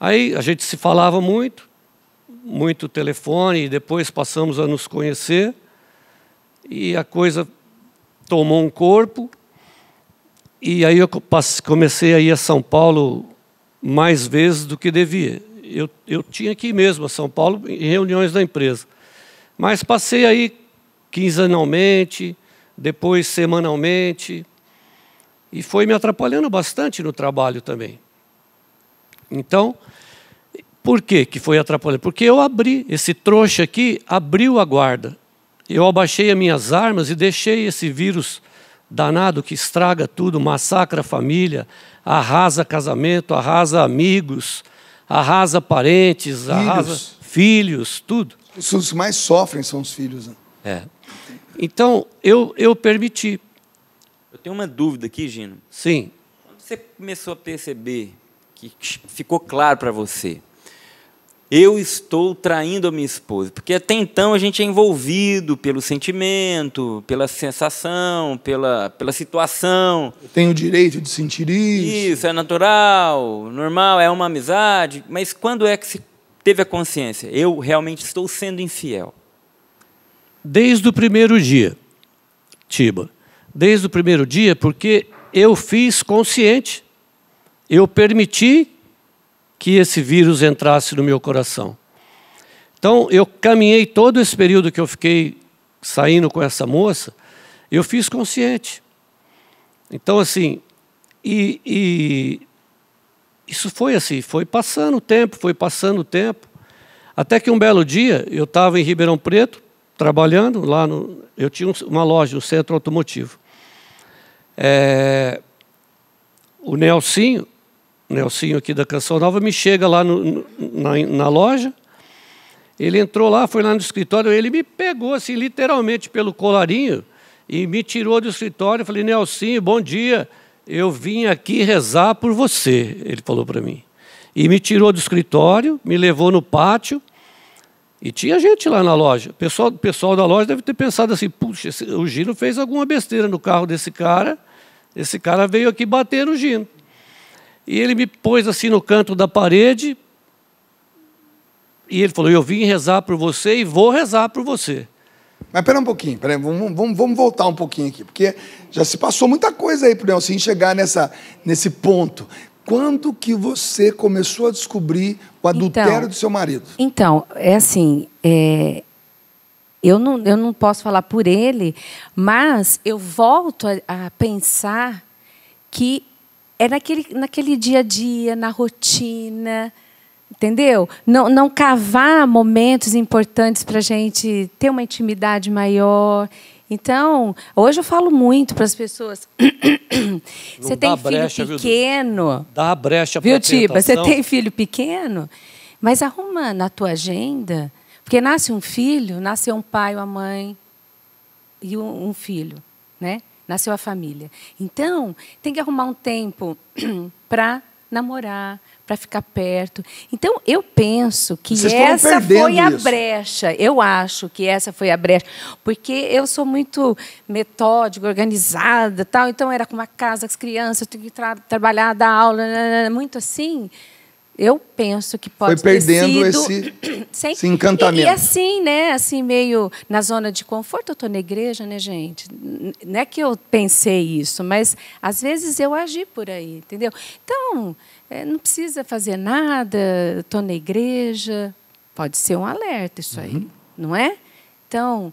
Aí a gente se falava muito telefone, e depois passamos a nos conhecer, e a coisa tomou um corpo, e aí eu comecei a ir a São Paulo mais vezes do que devia. Eu tinha que ir mesmo a São Paulo em reuniões da empresa. Mas passei aí quinzenalmente, depois semanalmente, e foi me atrapalhando bastante no trabalho também. Então, por que foi atrapalhando? Porque eu abri, esse trouxa aqui abriu a guarda. Eu abaixei as minhas armas e deixei esse vírus danado que estraga tudo, massacra a família, arrasa casamento, arrasa amigos, arrasa parentes, arrasa filhos, tudo. Os mais sofrem são os filhos. Né? É. Então, eu permiti. Eu tenho uma dúvida aqui, Gino. Sim. Quando você começou a perceber que ficou claro para você, eu estou traindo a minha esposa, porque até então a gente é envolvido pelo sentimento, pela sensação, pela situação. Eu tenho o direito de sentir isso. Isso, é natural, normal, é uma amizade. Mas quando é que se teve a consciência? Eu realmente estou sendo infiel. Desde o primeiro dia, Tiba. Desde o primeiro dia, porque eu fiz consciente. Eu permiti que esse vírus entrasse no meu coração. Então, eu caminhei todo esse período que eu fiquei saindo com essa moça, eu fiz consciente. Então, assim, isso foi assim, foi passando o tempo, até que um belo dia, eu estava em Ribeirão Preto, trabalhando lá no... Eu tinha uma loja, um centro automotivo. O Nelsinho aqui da Canção Nova me chega lá na loja, ele entrou lá, foi lá no escritório, ele me pegou assim, literalmente pelo colarinho e me tirou do escritório. Eu falei, Nelsinho, bom dia, eu vim aqui rezar por você, ele falou para mim. E me tirou do escritório, me levou no pátio, e tinha gente lá na loja. O pessoal da loja deve ter pensado assim, puxa, o Gino fez alguma besteira no carro desse cara, esse cara veio aqui bater no Gino. E ele me pôs assim no canto da parede e ele falou, eu vim rezar por você e vou rezar por você. Mas espera um pouquinho, vamos voltar um pouquinho aqui, porque já se passou muita coisa aí para o Nelsinho chegar nesse ponto. Quando que você começou a descobrir o adultério do seu marido? Então, é assim, eu não posso falar por ele, mas eu volto a pensar que é naquele dia a dia, na rotina, entendeu? Não cavar momentos importantes para a gente ter uma intimidade maior. Então, hoje eu falo muito para as pessoas. Você tem filho pequeno. Dá brecha para a tentação. Viu, Tiba? Você tem filho pequeno, mas arruma na tua agenda. Porque nasce um filho, nasceu um pai, uma mãe e um filho, né? Nasceu a família. Então, tem que arrumar um tempo para namorar, para ficar perto. Então, eu penso que essa foi a brecha. Eu acho que essa foi a brecha. Porque eu sou muito metódica, organizada, tal. Então, era com uma casa, com as crianças, eu tenho que trabalhar, dar aula, muito assim. Eu penso que pode ter sido... Foi perdendo esse encantamento. E assim, né? Assim, meio na zona de conforto. Eu estou na igreja, né, gente? Não é que eu pensei isso, mas às vezes eu agi por aí, entendeu? Então, não precisa fazer nada, estou na igreja. Pode ser um alerta isso aí, não é? Então,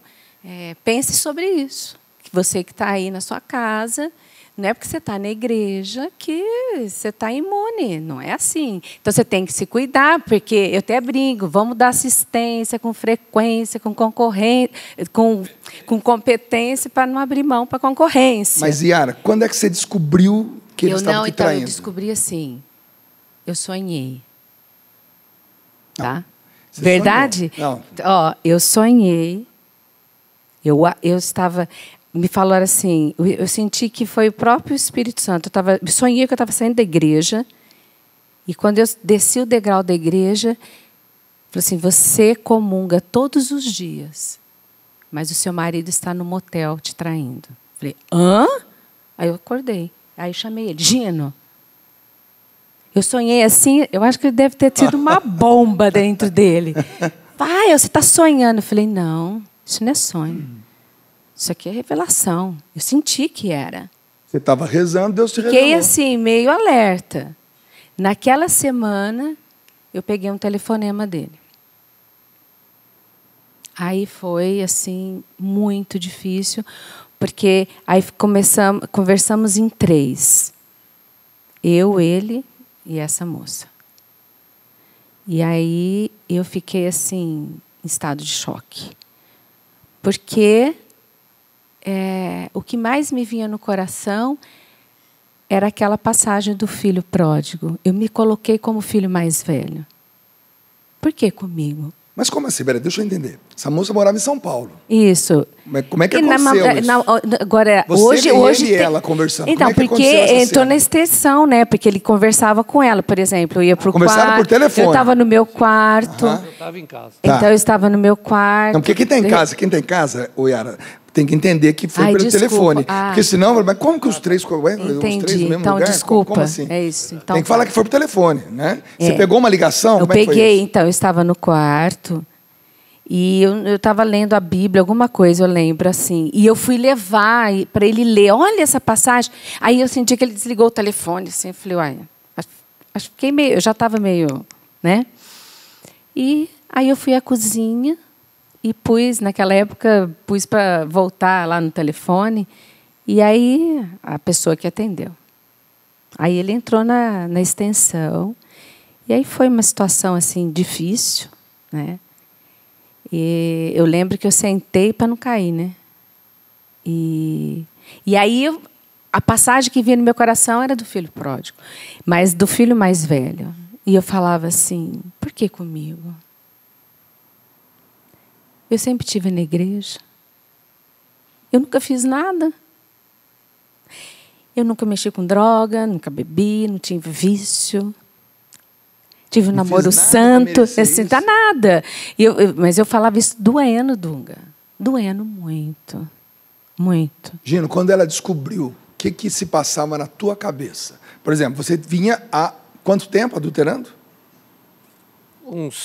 pense sobre isso. Você que está aí na sua casa, não é porque você está na igreja que você está imune, não é assim. Então, você tem que se cuidar, porque eu até brinco, vamos dar assistência com frequência, com concorrência, com competência, para não abrir mão para concorrência. Mas, Yara, quando é que você descobriu que eles estavam te traindo? Eu descobri assim, eu sonhei. Tá? Verdade? Não. Ó, eu sonhei, eu estava... Me falaram assim, eu senti que foi o próprio Espírito Santo. Sonhei que eu estava saindo da igreja, e quando eu desci o degrau da igreja, falei assim, você comunga todos os dias, mas o seu marido está no motel te traindo. Falei, hã? Aí eu acordei, aí eu chamei ele, Gino. Eu sonhei assim, eu acho que deve ter tido uma bomba dentro dele. Pai, você está sonhando. Eu falei, não, isso não é sonho. Isso aqui é revelação. Eu senti que era. Você estava rezando, Deus te revelou. Fiquei assim, meio alerta. Naquela semana, eu peguei um telefonema dele. Aí foi, assim, muito difícil, porque aí conversamos em três. Eu, ele e essa moça. E aí eu fiquei, assim, em estado de choque. Porque... o que mais me vinha no coração era aquela passagem do filho pródigo. Eu me coloquei como filho mais velho. Por que comigo? Mas como assim? Pera, deixa eu entender. Essa moça morava em São Paulo. Isso. Mas como é que aconteceu isso? Agora, hoje ela conversando. Então, porque entrou na extensão, né? Porque ele conversava com ela, por exemplo. Eu ia para o quarto. Conversaram por telefone. Eu estava no meu quarto. Eu estava em casa. Então, eu estava no meu quarto. Então, porque quem está em casa, ô Yara... Tem que entender que foi pelo telefone. Porque senão, mas como que os três... Entendi. Os três no mesmo lugar? Desculpa. Como assim? É isso. Então, tem que falar que foi por telefone, né? Você pegou uma ligação? Eu peguei, então. Eu estava no quarto e eu estava lendo a Bíblia, alguma coisa, eu lembro, assim. E eu fui levar para ele ler. Olha essa passagem. Aí eu senti que ele desligou o telefone, assim. Eu falei, uai, acho que fiquei meio... Eu já estava meio... né? E aí eu fui à cozinha... E pus, naquela época, para voltar lá no telefone. E aí, a pessoa que atendeu. Aí ele entrou na extensão. E aí foi uma situação, assim, difícil, né? E eu lembro que eu sentei para não cair, né? E aí, a passagem que vinha no meu coração era do filho pródigo. Mas do filho mais velho. E eu falava assim, por que comigo? Eu sempre estive na igreja. Eu nunca fiz nada. Eu nunca mexi com droga, nunca bebi, não tive vício. Tive um namoro santo, assim, tá nada. Mas eu falava isso doendo, Dunga. Doendo muito. Muito. Gino, quando ela descobriu, o que se passava na tua cabeça? Por exemplo, você vinha há quanto tempo adulterando? Uns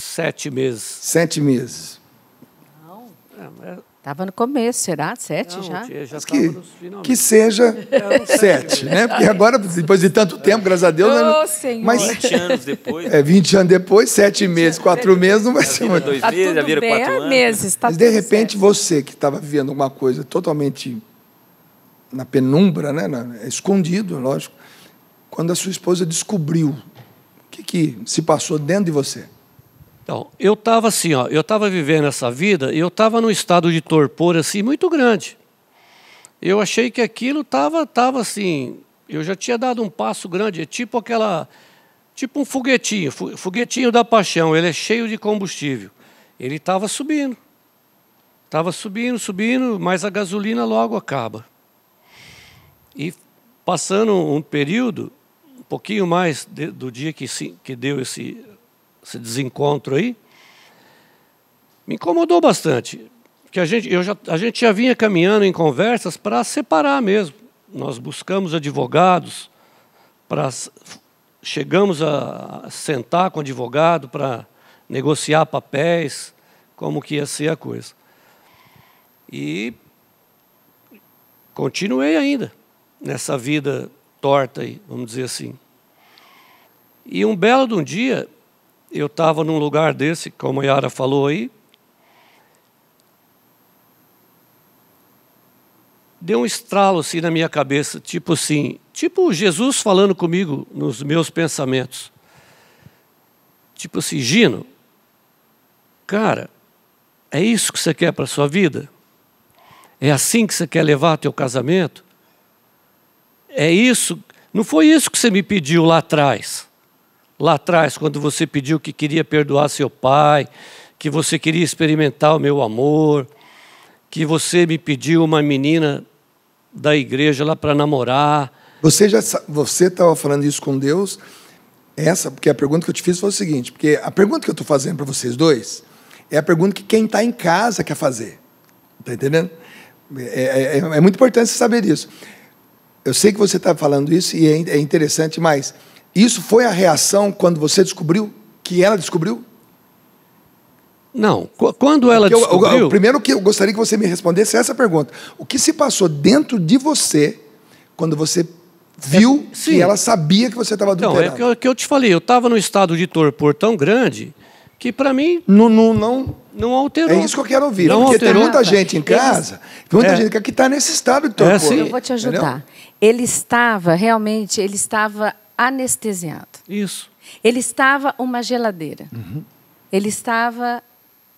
7 meses. 7 meses. Estava no começo, será? 7 já? Já que seja 7, né? Porque agora, depois de tanto tempo, graças a Deus... Senhor. Mas 20 anos depois. 20 anos depois, 7 meses, 4 meses, não vai ser muito. 2 meses, já vira 4 anos. Mas, de repente, você que estava vivendo uma coisa totalmente na penumbra, né? Escondido, lógico, quando a sua esposa descobriu, o que se passou dentro de você? Então, eu estava assim, ó, eu estava vivendo essa vida e eu estava num estado de torpor assim muito grande. Eu achei que aquilo tava assim, eu já tinha dado um passo grande, é tipo um foguetinho, foguetinho da paixão, ele é cheio de combustível. Ele estava subindo, mas a gasolina logo acaba. E passando um período, um pouquinho mais do dia que deu esse desencontro aí, me incomodou bastante. Porque a gente já vinha caminhando em conversas para separar mesmo. Nós buscamos advogados, chegamos a sentar com o advogado para negociar papéis, como que ia ser a coisa. E continuei ainda nessa vida torta aí, vamos dizer assim. E um belo de um dia... Eu estava num lugar desse, como a Yara falou aí, deu um estralo assim na minha cabeça, tipo Jesus falando comigo nos meus pensamentos. Tipo assim, Gino, cara, é isso que você quer para a sua vida? É assim que você quer levar teu casamento? É isso? Não foi isso que você me pediu lá atrás? Lá atrás, quando você pediu que queria perdoar seu pai, que você queria experimentar o meu amor, que você me pediu uma menina da igreja lá para namorar. Você estava falando isso com Deus? Essa, porque a pergunta que eu te fiz foi o seguinte, porque a pergunta que eu estou fazendo para vocês dois é a pergunta que quem está em casa quer fazer. Está entendendo? É muito importante você saber isso. Eu sei que você está falando isso e é interessante, mas isso foi a reação quando você descobriu que ela descobriu? Não. Quando ela descobriu... Primeiro que eu gostaria que você me respondesse essa pergunta. O que se passou dentro de você quando você viu que ela sabia que você estava adulterado? Então, é o que eu te falei. Eu estava num estado de torpor tão grande que, para mim... Não alterou. É isso que eu quero ouvir. Não porque alterou. Tem muita gente em casa, muita gente que está nesse estado de torpor. Assim, eu vou te ajudar. Entendeu? Ele estava, realmente, ele estava anestesiado. Isso. Ele estava uma geladeira. Uhum. Ele estava...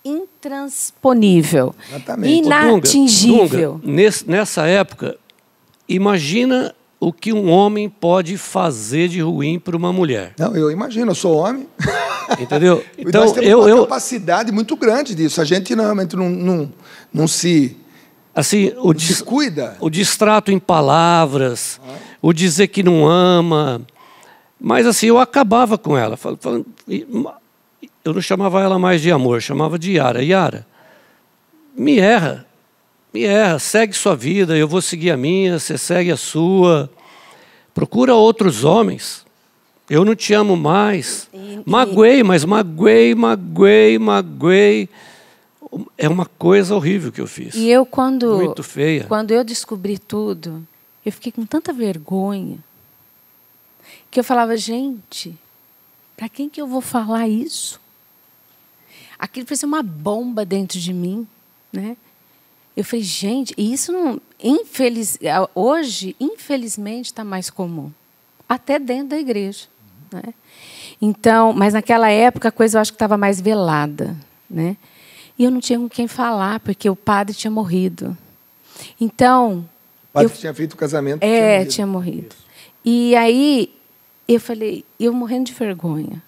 intransponível, exatamente. Inatingível. Nessa época, imagina o que um homem pode fazer de ruim para uma mulher. Não, eu imagino, eu sou homem. Entendeu? Então, nós temos uma capacidade muito grande disso. A gente realmente não se... Assim, se cuida. O distrato em palavras, o dizer que não ama. Mas assim, eu acabava com ela, falando... Eu não chamava ela mais de amor, chamava de Yara. Yara, me erra, segue sua vida, eu vou seguir a minha, você segue a sua. Procura outros homens, eu não te amo mais. Magoei, mas magoei. É uma coisa horrível que eu fiz. E eu, muito feia. Quando eu descobri tudo, eu fiquei com tanta vergonha, que eu falava, gente, para quem que eu vou falar isso? Aquilo parecia uma bomba dentro de mim, né? Eu falei, gente, e isso não, hoje, infelizmente, está mais comum, até dentro da igreja, né? Então, mas naquela época a coisa eu acho que estava mais velada, né? E eu não tinha com quem falar porque o padre tinha morrido. Então, o padre tinha feito o casamento. É, tinha morrido. Isso. E aí eu falei, eu morrendo de vergonha,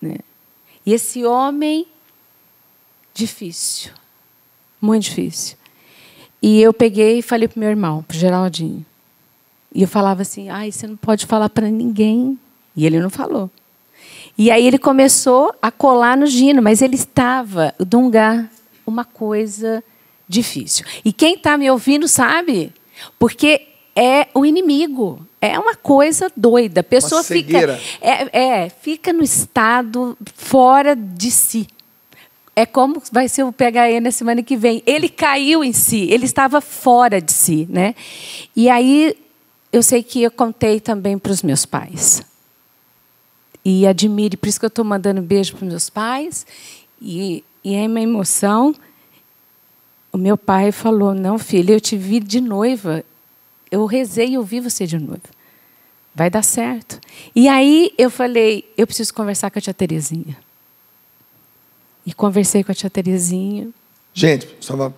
né? E esse homem difícil, muito difícil. E eu peguei e falei para o meu irmão, para o Geraldinho. E eu falava assim, ai, você não pode falar para ninguém. E ele não falou. E aí ele começou a colar no Gino, mas ele estava, o Dunga, uma coisa difícil. E quem está me ouvindo sabe, porque é o inimigo. É uma coisa doida. A pessoa fica, fica no estado fora de si. É como vai ser o PHN na semana que vem. Ele caiu em si, ele estava fora de si, né? E aí, eu sei que eu contei também para os meus pais. E admire, por isso que eu estou mandando um beijo para os meus pais. E é uma emoção. O meu pai falou, não, filho, eu te vi de noiva. Eu rezei e ouvi você de noiva. Vai dar certo. E aí, eu falei, eu preciso conversar com a tia Terezinha. E conversei com a tia Terezinha. Gente, só uma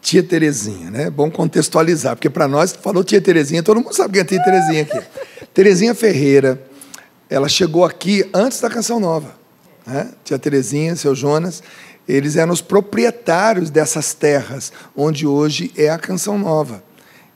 tia Terezinha, né? É bom contextualizar, porque para nós, falou tia Terezinha, todo mundo sabe quem é tia Terezinha aqui. Terezinha Ferreira, ela chegou aqui antes da Canção Nova, né? Tia Terezinha, seu Jonas, eles eram os proprietários dessas terras, onde hoje é a Canção Nova.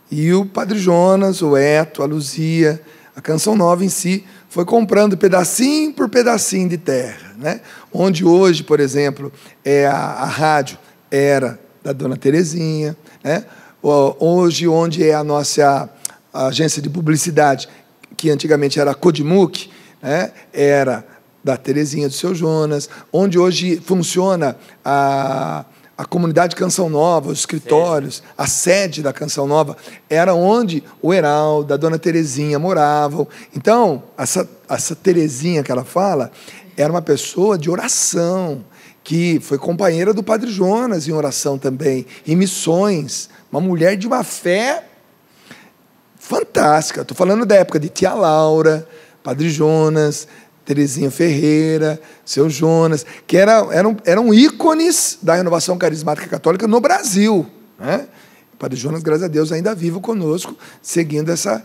E o Padre Jonas, o Eto, a Luzia, a Canção Nova em si, foi comprando pedacinho por pedacinho de terra, né? Onde hoje, por exemplo, é a rádio era da Dona Terezinha, né? Hoje, onde é a nossa agência de publicidade, que antigamente era a Codimuc, né? Era da Terezinha, do Seu Jonas, onde hoje funciona a comunidade Canção Nova, os escritórios, a sede da Canção Nova, era onde o Heraldo, a Dona Terezinha moravam. Então, essa Terezinha que ela fala, era uma pessoa de oração, que foi companheira do Padre Jonas em oração também, em missões, uma mulher de uma fé fantástica. Estou falando da época de Tia Laura, Padre Jonas, Terezinha Ferreira, Seu Jonas, que eram ícones da renovação carismática católica no Brasil, né? O Padre Jonas, graças a Deus, ainda vivo conosco, seguindo essa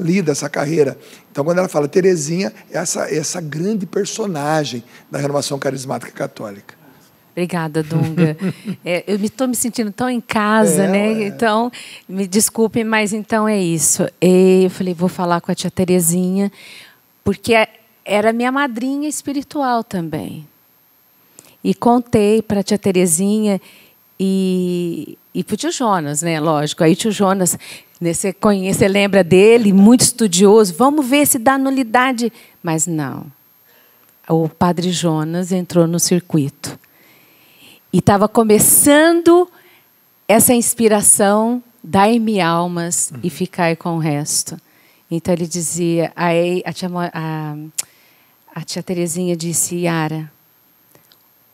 lida, essa carreira. Então, quando ela fala Terezinha, é essa grande personagem da renovação carismática católica. Obrigada, Dunga. Eu estou me sentindo tão em casa, né? Então, me desculpe, mas então é isso. E eu falei, vou falar com a tia Terezinha, porque era minha madrinha espiritual também. E contei para a tia Terezinha e para o tio Jonas, né? Lógico. Aí o tio Jonas, você conhece, você lembra dele, muito estudioso, vamos ver se dá nulidade. Mas não. O padre Jonas entrou no circuito. E estava começando essa inspiração, dai-me almas e ficai com o resto. Então ele dizia, a tia Terezinha disse, Yara,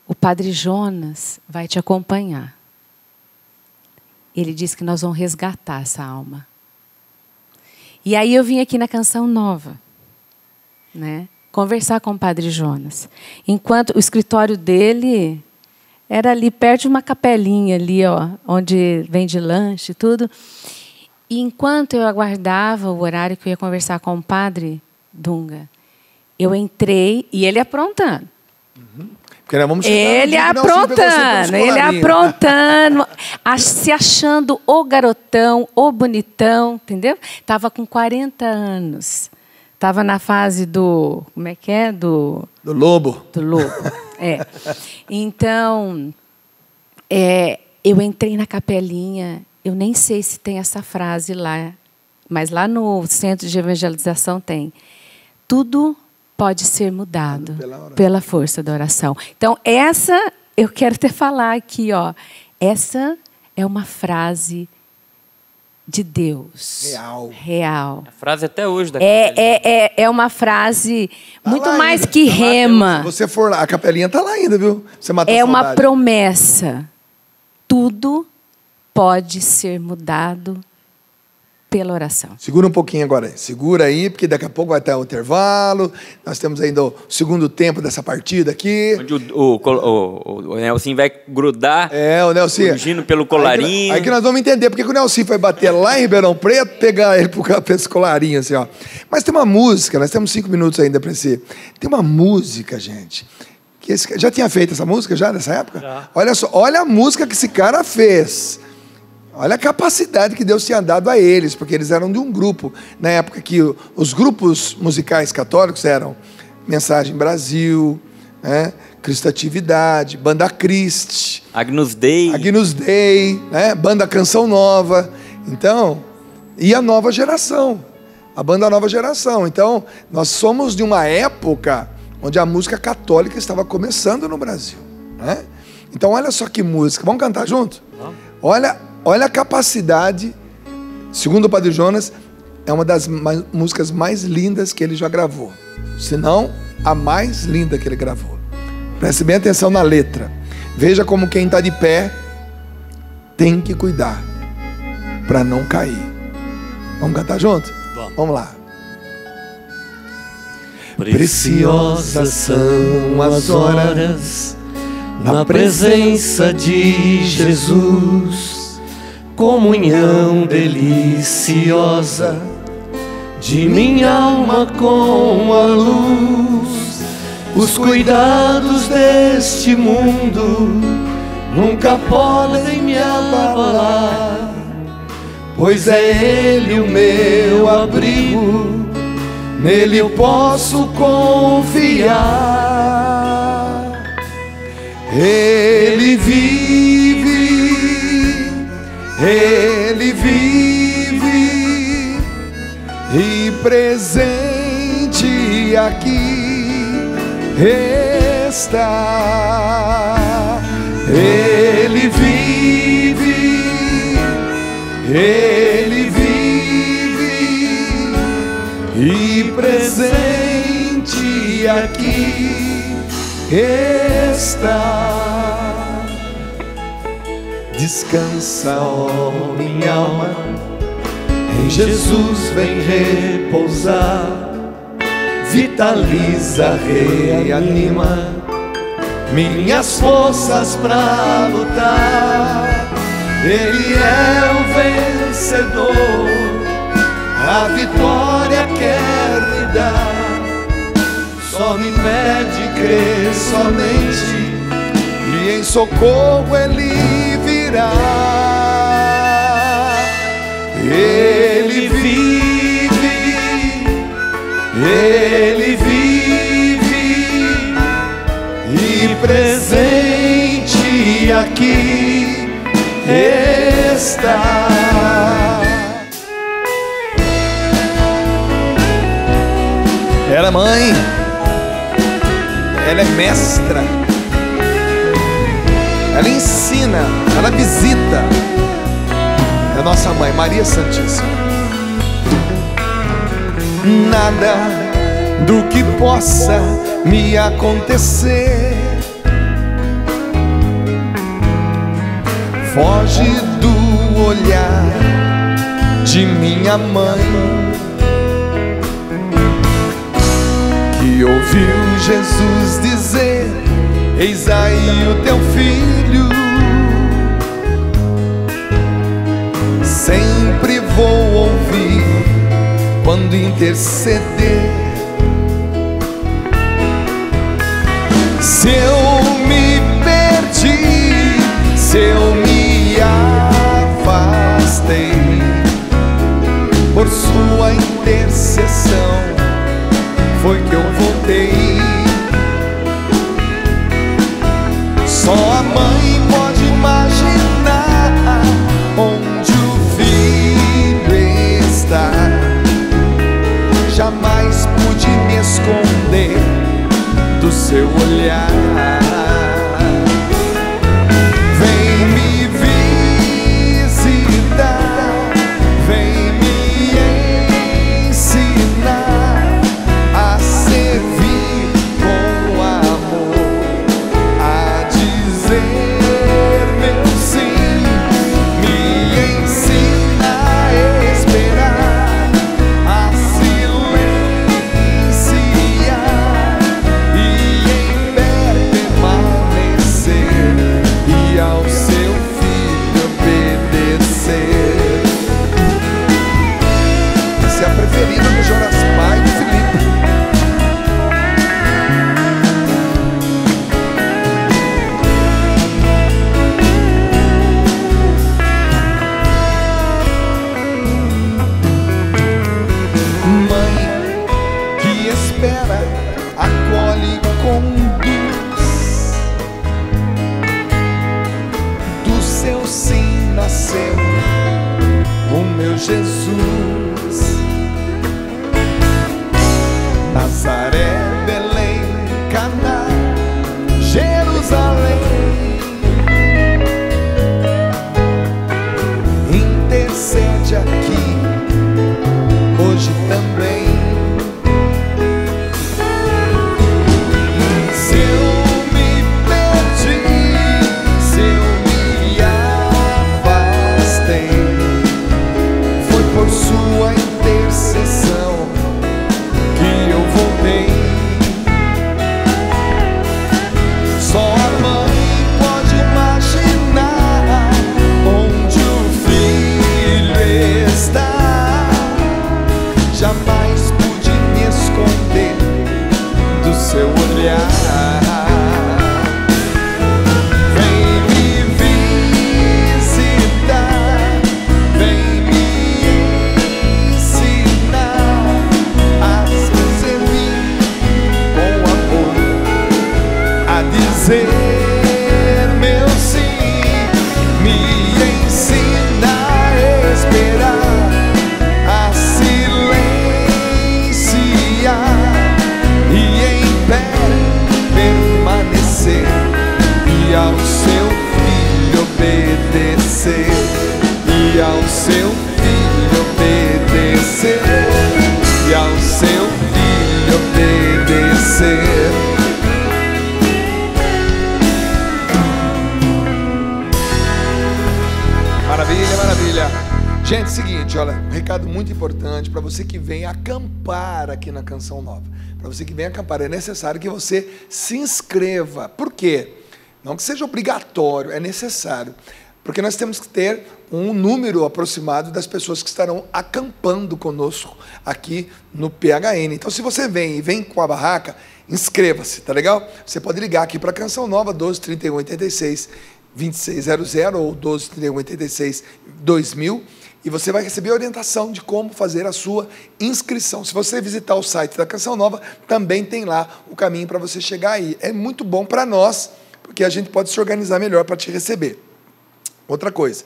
o padre Jonas vai te acompanhar. Ele disse que nós vamos resgatar essa alma. E aí eu vim aqui na Canção Nova, né, conversar com o padre Jonas. Enquanto o escritório dele... era ali perto de uma capelinha ali, ó, onde vende lanche e tudo. E enquanto eu aguardava o horário que eu ia conversar com o padre Dunga, eu entrei e ele aprontando. Porque nós vamos chegar, ele aprontando, ele aprontando, se achando o garotão, o bonitão, entendeu? Tava com 40 anos. Estava na fase do... como é que é? Do lobo. Do lobo, é. Então, eu entrei na capelinha, eu nem sei se tem essa frase lá, mas lá no Centro de Evangelização tem. Tudo pode ser mudado pela força da oração. Então, essa, eu quero até falar aqui, ó, essa é uma frase... de Deus. Real. Real. A frase até hoje da capelinha. É uma frase muito mais que rema. Se você for lá, a capelinha está lá ainda, viu? Você matou a saudade. É uma promessa. Tudo pode ser mudado pela oração. Segura um pouquinho agora. Segura aí, porque daqui a pouco vai estar o intervalo. Nós temos ainda o segundo tempo dessa partida aqui. Onde o Nelsinho vai grudar o Nelsinho, o Gino pelo colarinho. Aí que nós vamos entender porque que o Nelsinho foi bater lá em Ribeirão Preto, pegar ele para esse colarinho, assim, ó. Mas tem uma música, nós temos 5 minutos ainda para esse... Tem uma música, gente... que esse... Já tinha feito essa música, já, nessa época? Já. Olha só, olha a música que esse cara fez... Olha a capacidade que Deus tinha dado a eles, porque eles eram de um grupo, na época que os grupos musicais católicos eram Mensagem Brasil, né? Cristatividade, Banda Christi, Agnus Dei, né? Banda Canção Nova, então, e a Nova Geração, a Banda Nova Geração. Então, nós somos de uma época onde a música católica estava começando no Brasil, né? Então, olha só que música, vamos cantar junto? Olha a capacidade, segundo o Padre Jonas, é uma das músicas mais lindas que ele já gravou. Se não, a mais linda que ele gravou. Preste bem atenção na letra. Veja como quem está de pé tem que cuidar para não cair. Vamos cantar junto? Vamos lá. Preciosas são as horas na presença de Jesus, comunhão deliciosa de minha alma com a luz. Os cuidados deste mundo nunca podem me abalar, pois é Ele o meu abrigo, nele eu posso confiar. Ele vive, Ele vive e presente aqui está. Ele vive e presente aqui está. Descansa, ó minha alma, Em Jesus vem repousar, vitaliza, reanima minhas forças pra lutar. Ele é o vencedor, a vitória quer me dar. Só me pede crer somente, e em socorro ele virá. Ele vive, ele vive, e presente aqui está. Ela é mãe, ela é mestra, ela ensina, ela visita. É nossa mãe, Maria Santíssima. Nada do que possa me acontecer foge do olhar de minha mãe, que ouviu Jesus dizer: eis aí o teu filho. Sempre vou ouvir quando interceder. Se eu me perdi, se eu me afastei, por sua intercessão foi que eu voltei. Só a mãe pode imaginar onde o filho está. Jamais pude me esconder do seu olhar. Vem me visitar, vem me ensinar Jesus. Nazaré, Belém, Caná, Jerusalém, intercede aqui hoje também. Baby. Gente, seguinte, olha, um recado muito importante para você que vem acampar aqui na Canção Nova. Para você que vem acampar, é necessário que você se inscreva. Por quê? Não que seja obrigatório, é necessário. Porque nós temos que ter um número aproximado das pessoas que estarão acampando conosco aqui no PHN. Então, se você vem e vem com a barraca, inscreva-se, tá legal? Você pode ligar aqui para a Canção Nova, 12 31 86 2600 ou 12 31 86 2000, e você vai receber a orientação de como fazer a sua inscrição. Se você visitar o site da Canção Nova, também tem lá o caminho para você chegar aí. É muito bom para nós, porque a gente pode se organizar melhor para te receber. Outra coisa,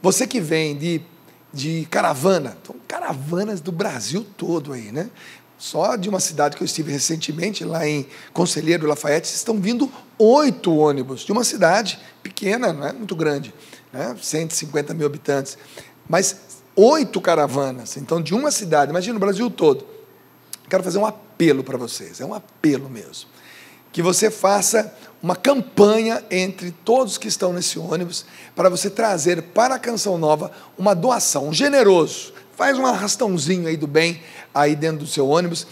você que vem de caravana, então, caravanas do Brasil todo aí, né? Só de uma cidade que eu estive recentemente, lá em Conselheiro Lafayette, estão vindo 8 ônibus de uma cidade pequena, não é muito grande, né? 150 mil habitantes, mas 8 caravanas, então de uma cidade, imagina o Brasil todo. Quero fazer um apelo para vocês, é um apelo mesmo, que você faça uma campanha entre todos que estão nesse ônibus para você trazer para a Canção Nova uma doação, um generoso. Faz um arrastãozinho aí do bem aí dentro do seu ônibus.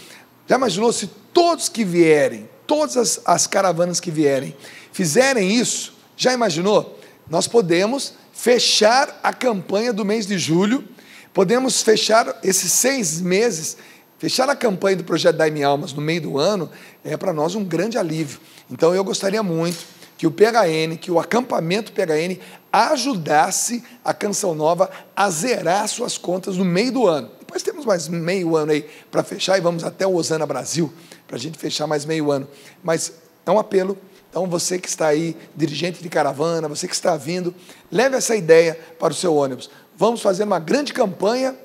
Já imaginou se todos que vierem, todas as caravanas que vierem, fizerem isso? Já imaginou? Nós podemos fechar a campanha do mês de julho, podemos fechar esses 6 meses. Fechar a campanha do projeto Dai-me Almas no meio do ano é para nós um grande alívio. Então eu gostaria muito que o PHN, que o acampamento PHN ajudasse a Canção Nova a zerar suas contas no meio do ano. Depois temos mais meio ano aí para fechar e vamos até o Osana Brasil para a gente fechar mais meio ano. Mas é um apelo. Então você que está aí, dirigente de caravana, você que está vindo, leve essa ideia para o seu ônibus. Vamos fazer uma grande campanha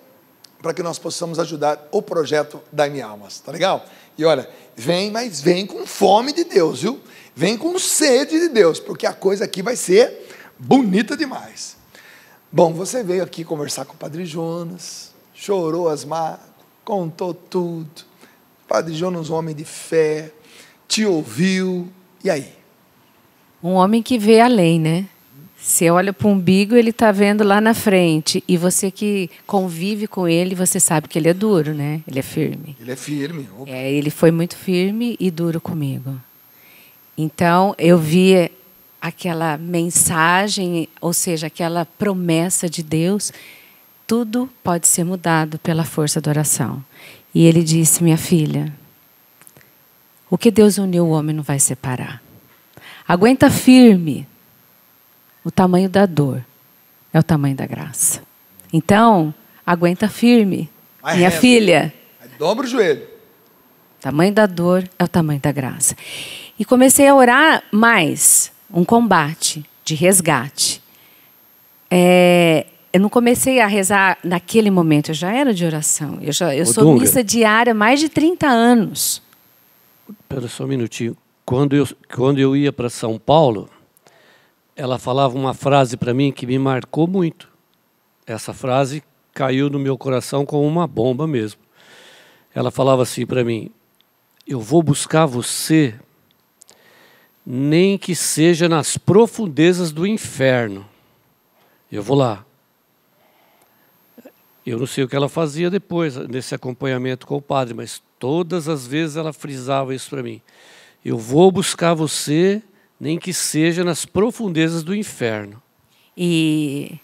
para que nós possamos ajudar o projeto Dai-me Almas, tá legal? E olha, vem, mas vem com fome de Deus, viu? Vem com sede de Deus, porque a coisa aqui vai ser bonita demais. Bom, você veio aqui conversar com o Padre Jonas, chorou as mágoas, contou tudo. O Padre Jonas, um homem de fé, te ouviu, e aí? Um homem que vê além, né? Você olha para o umbigo, ele está vendo lá na frente. E você que convive com ele, você sabe que ele é duro, né? Ele é firme. Ele é firme. É, ele foi muito firme e duro comigo. Então, eu vi aquela mensagem, ou seja, aquela promessa de Deus. Tudo pode ser mudado pela força da oração. E ele disse, minha filha, o que Deus uniu, o homem não vai separar. Aguenta firme. O tamanho da dor é o tamanho da graça. Então, aguenta firme. Vai minha renda. Filha. Dobra o joelho. O tamanho da dor é o tamanho da graça. E comecei a orar mais. Um combate de resgate. Eu não comecei a rezar naquele momento. Eu já era de oração. Eu sou Dunga. Missa diária há mais de 30 anos. Espera só um minutinho. Quando eu ia para São Paulo... Ela falava uma frase para mim que me marcou muito. Essa frase caiu no meu coração como uma bomba mesmo. Ela falava assim para mim, eu vou buscar você, nem que seja nas profundezas do inferno. Eu vou lá. Eu não sei o que ela fazia depois, nesse acompanhamento com o padre, mas todas as vezes ela frisava isso para mim. Eu vou buscar você... nem que seja nas profundezas do inferno. E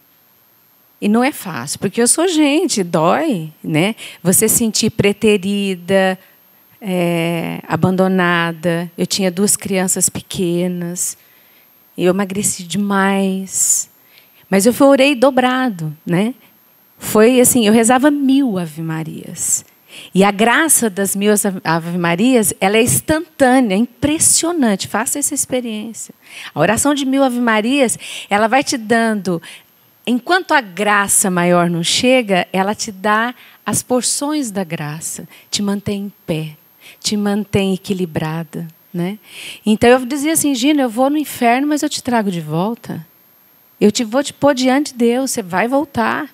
não é fácil, porque eu sou gente, dói, né? Você sentir preterida, abandonada. Eu tinha 2 crianças pequenas, eu emagreci demais. Mas eu orei dobrado, né? Foi assim, eu rezava 1000 ave-marias. E a graça das 1000 ave-marias, ela é instantânea, impressionante. Faça essa experiência. A oração de 1000 ave-marias, ela vai te dando... Enquanto a graça maior não chega, ela te dá as porções da graça. Te mantém em pé, te mantém equilibrada, né? Então, eu dizia assim, Gino, eu vou no inferno, mas eu te trago de volta. Eu vou te pôr diante de Deus, você vai voltar.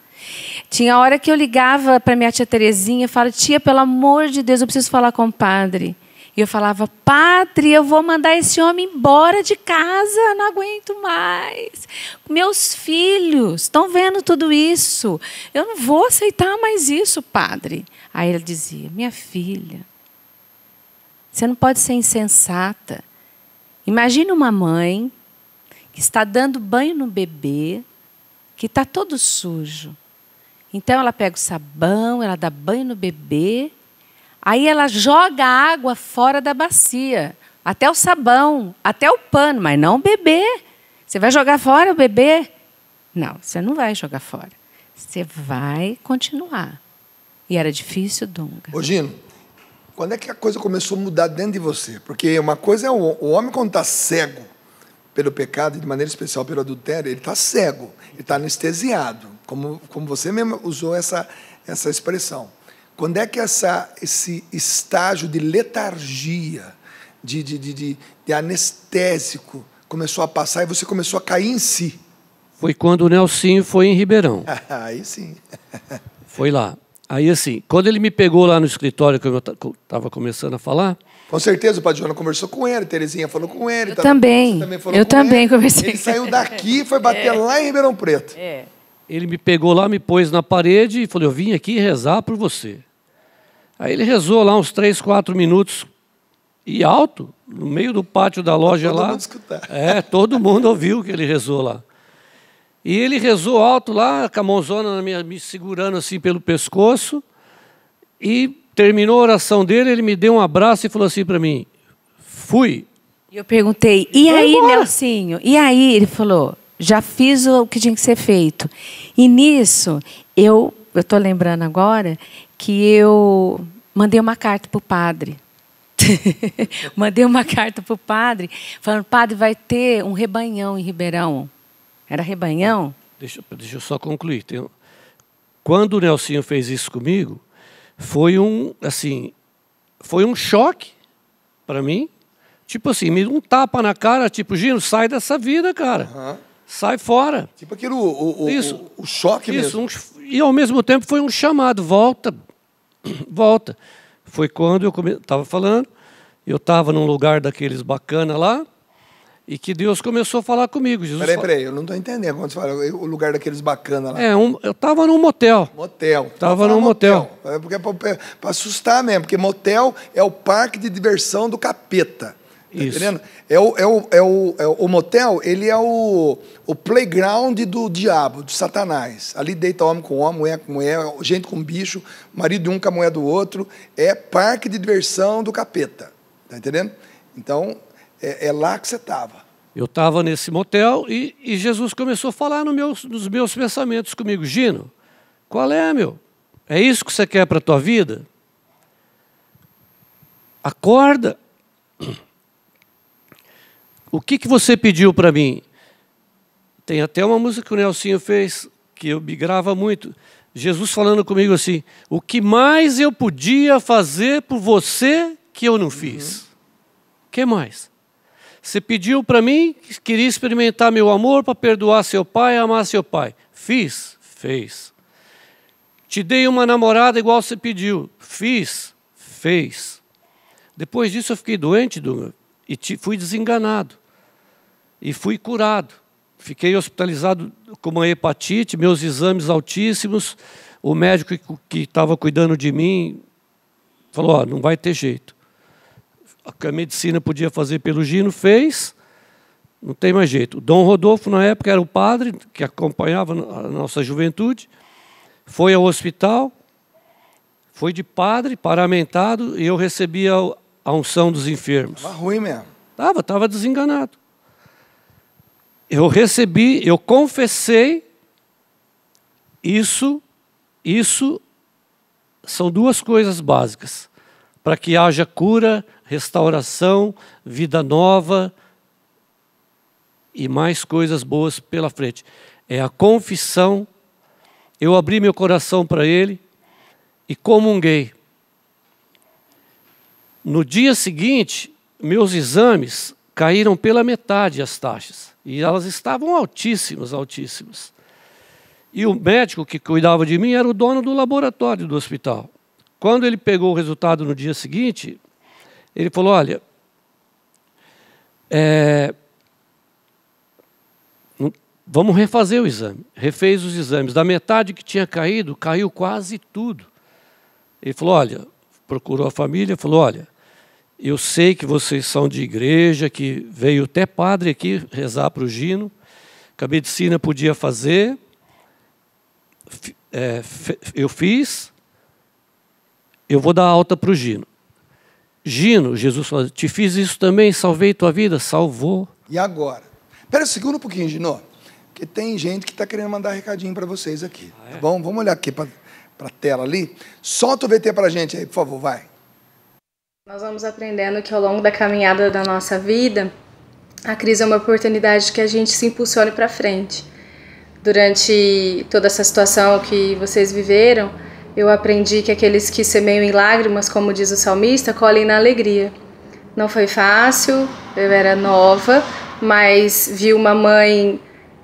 Tinha hora que eu ligava para minha tia Terezinha e falava, tia, pelo amor de Deus, eu preciso falar com o padre. E eu falava, padre, eu vou mandar esse homem embora de casa, não aguento mais. Meus filhos estão vendo tudo isso, eu não vou aceitar mais isso, padre. Aí ele dizia, minha filha, você não pode ser insensata. Imagina uma mãe que está dando banho no bebê, que está todo sujo. Então, ela pega o sabão, ela dá banho no bebê, aí ela joga a água fora da bacia, até o sabão, até o pano, mas não o bebê. Você vai jogar fora o bebê? Não, você não vai jogar fora. Você vai continuar. E era difícil, Dunga. Ô, Gino, quando é que a coisa começou a mudar dentro de você? Porque uma coisa é o homem quando está cego pelo pecado, de maneira especial pelo adultério, ele está cego, ele está anestesiado. Como você mesmo usou essa expressão. Quando é que esse estágio de letargia, de anestésico, começou a passar e você começou a cair em si? Foi quando o Nelsinho foi em Ribeirão. Aí sim. Foi lá. Aí assim, quando ele me pegou lá no escritório, que eu estava começando a falar... Com certeza, o Padre Jonas conversou com ele, Terezinha falou com ele. Eu também conversei. Ele saiu daqui e foi bater lá em Ribeirão Preto. É. Ele me pegou lá, me pôs na parede e falou, eu vim aqui rezar por você. Aí ele rezou lá uns 3, 4 minutos, e alto, no meio do pátio da loja lá. Todo mundo escutar. É, todo mundo ouviu que ele rezou lá. E ele rezou alto lá, com a mãozona me segurando assim pelo pescoço, e terminou a oração dele, ele me deu um abraço e falou assim para mim, fui. E eu perguntei, e aí, Nelsinho? E aí? Ele falou... Já fiz o que tinha que ser feito. E nisso, eu estou lembrando agora que eu mandei uma carta para o padre. Mandei uma carta para o padre, falando, padre, vai ter um rebanhão em Ribeirão. Era rebanhão? Deixa eu só concluir. Quando o Nelsinho fez isso comigo, foi um choque para mim. Tipo assim, um tapa na cara, tipo, Gino, sai dessa vida, cara. Uhum. Sai fora. Tipo aquele o choque isso, mesmo. E, ao mesmo tempo, foi um chamado. Volta, volta. Foi quando eu estava falando, eu estava num lugar daqueles bacana lá, e que Deus começou a falar comigo. Jesus peraí, eu não estou entendendo quando você fala o lugar daqueles bacana lá. Eu estava num motel. Motel. Estava num motel. Para assustar mesmo, porque motel é o parque de diversão do capeta. Tá entendendo? O motel, ele é o playground do diabo, do satanás. Ali deita homem com homem, mulher com mulher, gente com bicho, marido de um com a mulher do outro. É parque de diversão do capeta. Tá entendendo? Então, é lá que você estava. Eu estava nesse motel e Jesus começou a falar nos meus pensamentos comigo. Gino, qual é, meu? É isso que você quer para a tua vida? Acorda. O que você pediu para mim? Tem até uma música que o Nelsinho fez, que eu me grava muito. Jesus falando comigo assim, o que mais eu podia fazer por você que eu não fiz? O que mais? Você pediu para mim que queria experimentar meu amor para perdoar seu pai e amar seu pai. Fiz? Fez. Te dei uma namorada igual você pediu. Fiz? Fez. Depois disso eu fiquei doente, Dunga, e fui desenganado. E fui curado. Fiquei hospitalizado com uma hepatite, meus exames altíssimos. O médico que estava cuidando de mim falou, ó, não vai ter jeito. O que a medicina podia fazer pelo Gino, fez. Não tem mais jeito. O Dom Rodolfo, na época, era o padre que acompanhava a nossa juventude. Foi ao hospital, foi de padre, paramentado, e eu recebia a unção dos enfermos. Estava ruim mesmo. Estava desenganado. Eu confessei isso são duas coisas básicas. Para que haja cura, restauração, vida nova e mais coisas boas pela frente. É a confissão. Eu abri meu coração para ele e comunguei. No dia seguinte, meus exames caíram pela metade as taxas. E elas estavam altíssimas, altíssimas. E o médico que cuidava de mim era o dono do laboratório do hospital. Quando ele pegou o resultado no dia seguinte, Ele falou, olha, vamos refazer o exame. Refez os exames. Da metade que tinha caído, caiu quase tudo. Ele falou, olha, procurou a família, falou, olha, eu sei que vocês são de igreja, que veio até padre aqui rezar para o Gino, que a medicina podia fazer, eu fiz, eu vou dar alta para o Gino. Gino, Jesus falou, te fiz isso também, salvei tua vida, salvou. E agora? Espera um segundo, um pouquinho, Gino, porque tem gente que está querendo mandar recadinho para vocês aqui, tá bom? Vamos olhar aqui para a tela ali. Solta o VT para a gente aí, por favor, vai. Nós vamos aprendendo que ao longo da caminhada da nossa vida, a crise é uma oportunidade que a gente se impulsione para frente. Durante toda essa situação que vocês viveram, eu aprendi que aqueles que semeiam em lágrimas, como diz o salmista, colhem na alegria. Não foi fácil, eu era nova, mas vi uma mãe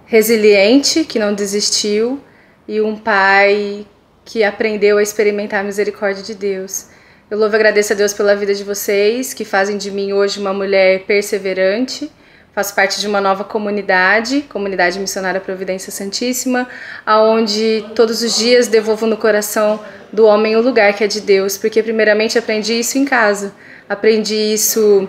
resiliente, que não desistiu, e um pai que aprendeu a experimentar a misericórdia de Deus. Eu louvo e agradeço a Deus pela vida de vocês, que fazem de mim hoje uma mulher perseverante. Faço parte de uma nova comunidade, Comunidade Missionária Providência Santíssima, aonde todos os dias devolvo no coração do homem o lugar que é de Deus, porque primeiramente aprendi isso em casa. Aprendi isso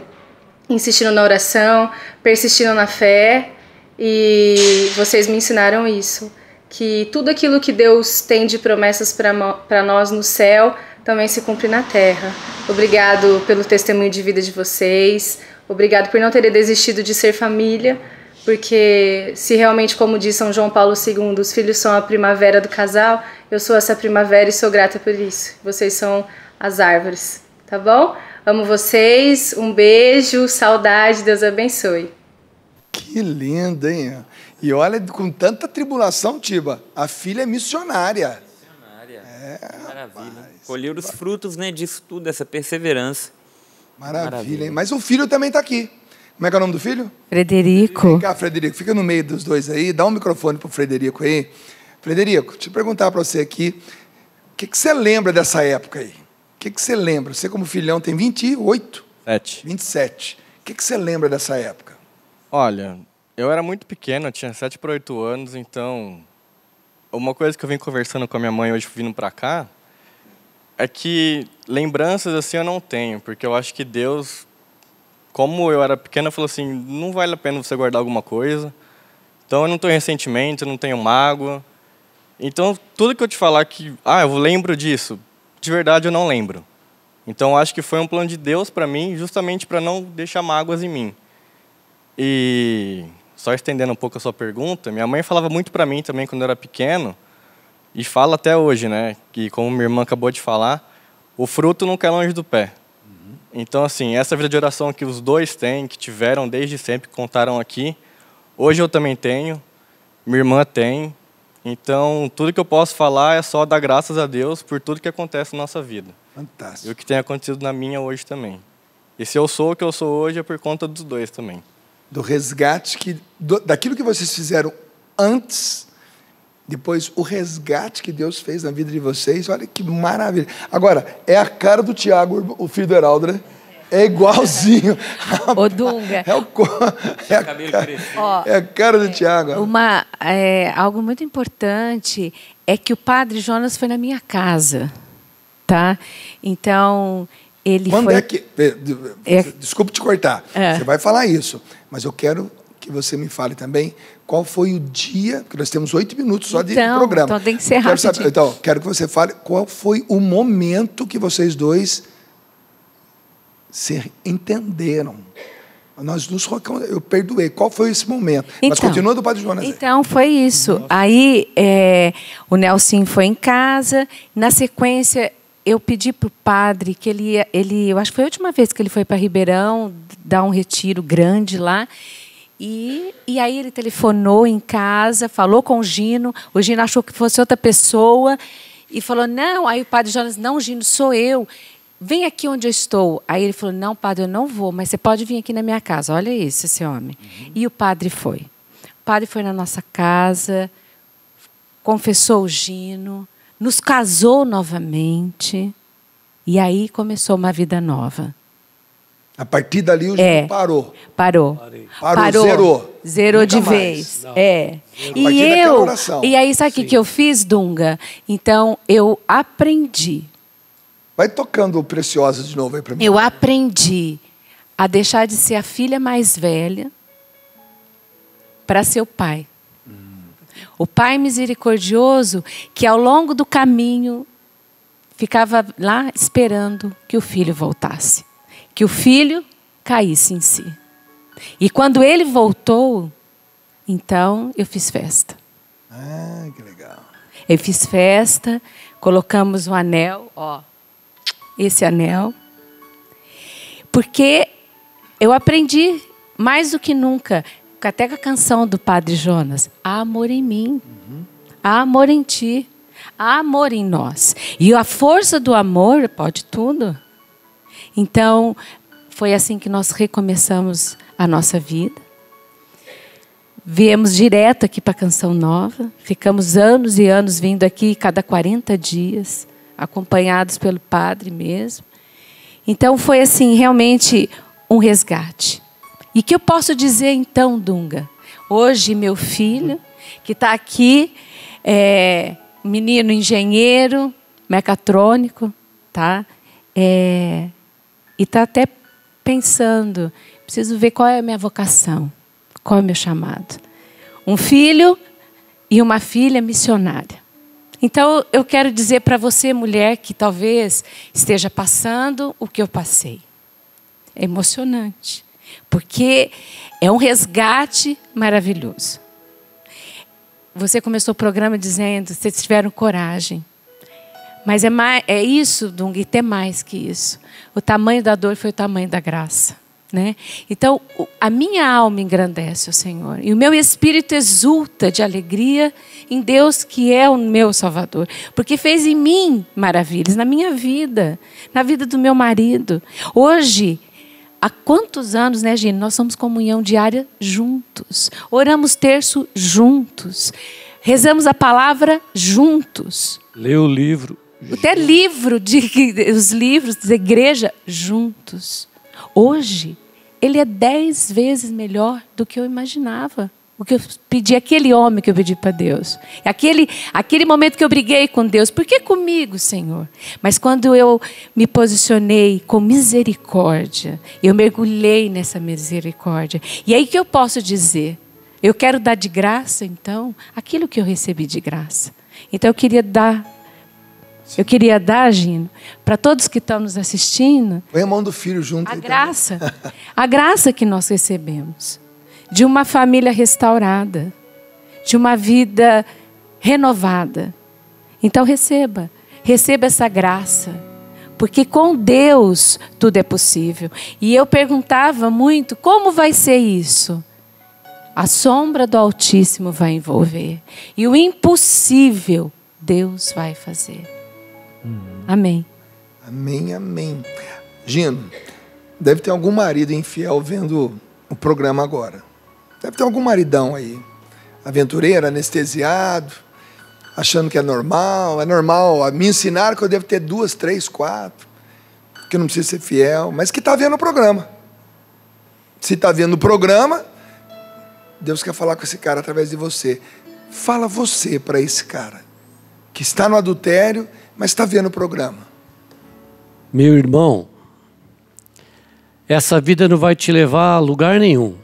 insistindo na oração, persistindo na fé, e vocês me ensinaram isso. Que tudo aquilo que Deus tem de promessas para nós no céu também se cumpre na terra. Obrigado pelo testemunho de vida de vocês, obrigado por não terem desistido de ser família, porque se realmente, como diz São João Paulo II, os filhos são a primavera do casal, eu sou essa primavera e sou grata por isso. Vocês são as árvores, tá bom? Amo vocês, um beijo, saudade, Deus abençoe. Que lindo, hein? E olha, com tanta tribulação, Tiba, a filha é missionária. Maravilha. Rapaz, colher os frutos, né, disso tudo, essa perseverança. Maravilha, hein? Mas o filho também está aqui. Como é que é o nome do filho? Frederico. Vem cá, Frederico, fica no meio dos dois aí, dá um microfone para o Frederico aí. Frederico, deixa eu perguntar para você aqui, o que você lembra dessa época aí? O que você lembra? Você como filhão tem 28? 7. 27. O que você lembra dessa época? Olha, eu era muito pequeno, eu tinha 7 para 8 anos, então... Uma coisa que eu venho conversando com a minha mãe hoje, vindo para cá, é que lembranças assim eu não tenho, porque eu acho que Deus, como eu era pequena, falou assim, não vale a pena você guardar alguma coisa. Então eu não tenho ressentimento, eu não tenho mágoa. Então tudo que eu te falar que, eu lembro disso, de verdade eu não lembro. Então eu acho que foi um plano de Deus para mim, justamente para não deixar mágoas em mim. E... Só estendendo um pouco a sua pergunta, minha mãe falava muito para mim também quando eu era pequeno, e fala até hoje, né? Que como minha irmã acabou de falar, o fruto nunca é longe do pé. Uhum. Então, assim, essa vida de oração que os dois têm, que tiveram desde sempre, que contaram aqui, hoje eu também tenho, minha irmã tem. Então, tudo que eu posso falar é só dar graças a Deus por tudo que acontece na nossa vida. Fantástico. E o que tem acontecido na minha hoje também. E se eu sou o que eu sou hoje é por conta dos dois também. Do resgate, daquilo que vocês fizeram antes, depois o resgate que Deus fez na vida de vocês, olha que maravilha. Agora, é a cara do Tiago, o filho do Heraldo, né? É igualzinho. Ô, Dunga. É a cara do Tiago. Algo muito importante é que o Padre Jonas foi na minha casa, tá? Então... Ele quando foi... é que... Desculpe te cortar, você vai falar isso, mas eu quero que você me fale também qual foi o dia, porque nós temos 8 minutos só de programa. Então tem que ser rápido. Então, quero que você fale qual foi o momento que vocês dois se entenderam. Eu perdoei. Qual foi esse momento? Então, mas continua do Padre Jonas. Então, foi isso. Nossa. Aí, o Nelsinho foi em casa, na sequência... Eu pedi para o padre que ele eu acho que foi a última vez que ele foi para Ribeirão, dar um retiro grande lá, e aí ele telefonou em casa, falou com o Gino achou que fosse outra pessoa, e falou, não, aí o Padre Jonas, não, Gino, sou eu, vem aqui onde eu estou. Aí ele falou, não, padre, eu não vou, mas você pode vir aqui na minha casa, olha isso, esse homem. Uhum. E o padre foi. O padre foi na nossa casa, confessou o Gino, nos casou novamente, e aí começou uma vida nova. A partir dali o Gino parou. Parou. Zerou. Zerou de vez. É. E aí, sabe o que eu fiz, Dunga? Então, eu aprendi. Vai tocando o Preciosa de novo aí pra mim. Eu aprendi a deixar de ser a filha mais velha para ser o pai. O pai misericordioso que ao longo do caminho ficava lá esperando que o filho voltasse. Que o filho caísse em si. E quando ele voltou, então eu fiz festa. Ah, que legal. Eu fiz festa, colocamos um anel, ó. Esse anel. Porque eu aprendi mais do que nunca, até com a canção do Padre Jonas, há amor em mim, há amor em ti, há amor em nós. E a força do amor pode tudo. Então, foi assim que nós recomeçamos a nossa vida. Viemos direto aqui para a Canção Nova. Ficamos anos e anos vindo aqui, cada 40 dias, acompanhados pelo padre mesmo. Então, foi assim, realmente, um resgate. E que eu posso dizer, então, Dunga? Hoje, meu filho, que está aqui, é menino engenheiro, mecatrônico, tá? E está até pensando, preciso ver qual é a minha vocação, qual é o meu chamado. Um filho e uma filha missionária. Então, eu quero dizer para você, mulher, que talvez esteja passando o que eu passei. É emocionante, porque é um resgate maravilhoso. Você começou o programa dizendo, vocês tiveram coragem. Mas é isso, Dunga, e tem mais que isso. O tamanho da dor foi o tamanho da graça. Né? Então, a minha alma engrandece o Senhor. E o meu espírito exulta de alegria em Deus, que é o meu Salvador. Porque fez em mim maravilhas, na minha vida, na vida do meu marido. Hoje, há quantos anos, né, Gino? Nós somos comunhão diária juntos. Oramos terço juntos. Rezamos a palavra juntos. Lê o livro. Até livro, os livros da igreja, juntos. Hoje, ele é 10 vezes melhor do que eu imaginava. O que eu pedi, aquele homem que eu pedi para Deus. Aquele momento que eu briguei com Deus. Por que comigo, Senhor? Mas quando eu me posicionei com misericórdia, eu mergulhei nessa misericórdia. E aí que eu posso dizer? Eu quero dar de graça, então, aquilo que eu recebi de graça. Então, eu queria dar... Eu queria dar, Gino, para todos que estão nos assistindo... Põe a mão do filho junto. A graça. A graça que nós recebemos. De uma família restaurada. De uma vida renovada. Então receba. Receba essa graça. Porque com Deus tudo é possível. E eu perguntava muito, como vai ser isso? A sombra do Altíssimo vai envolver. E o impossível Deus vai fazer. Amém. Amém, amém. Gino, deve ter algum marido infiel vendo o programa agora. Deve ter algum maridão aí, aventureiro, anestesiado, achando que é normal. É normal. Me ensinaram que eu devo ter 2, 3, 4, que eu não preciso ser fiel, mas que está vendo o programa. Se está vendo o programa, Deus quer falar com esse cara através de você. Fala você para esse cara que está no adultério, mas está vendo o programa. Meu irmão, essa vida não vai te levar a lugar nenhum.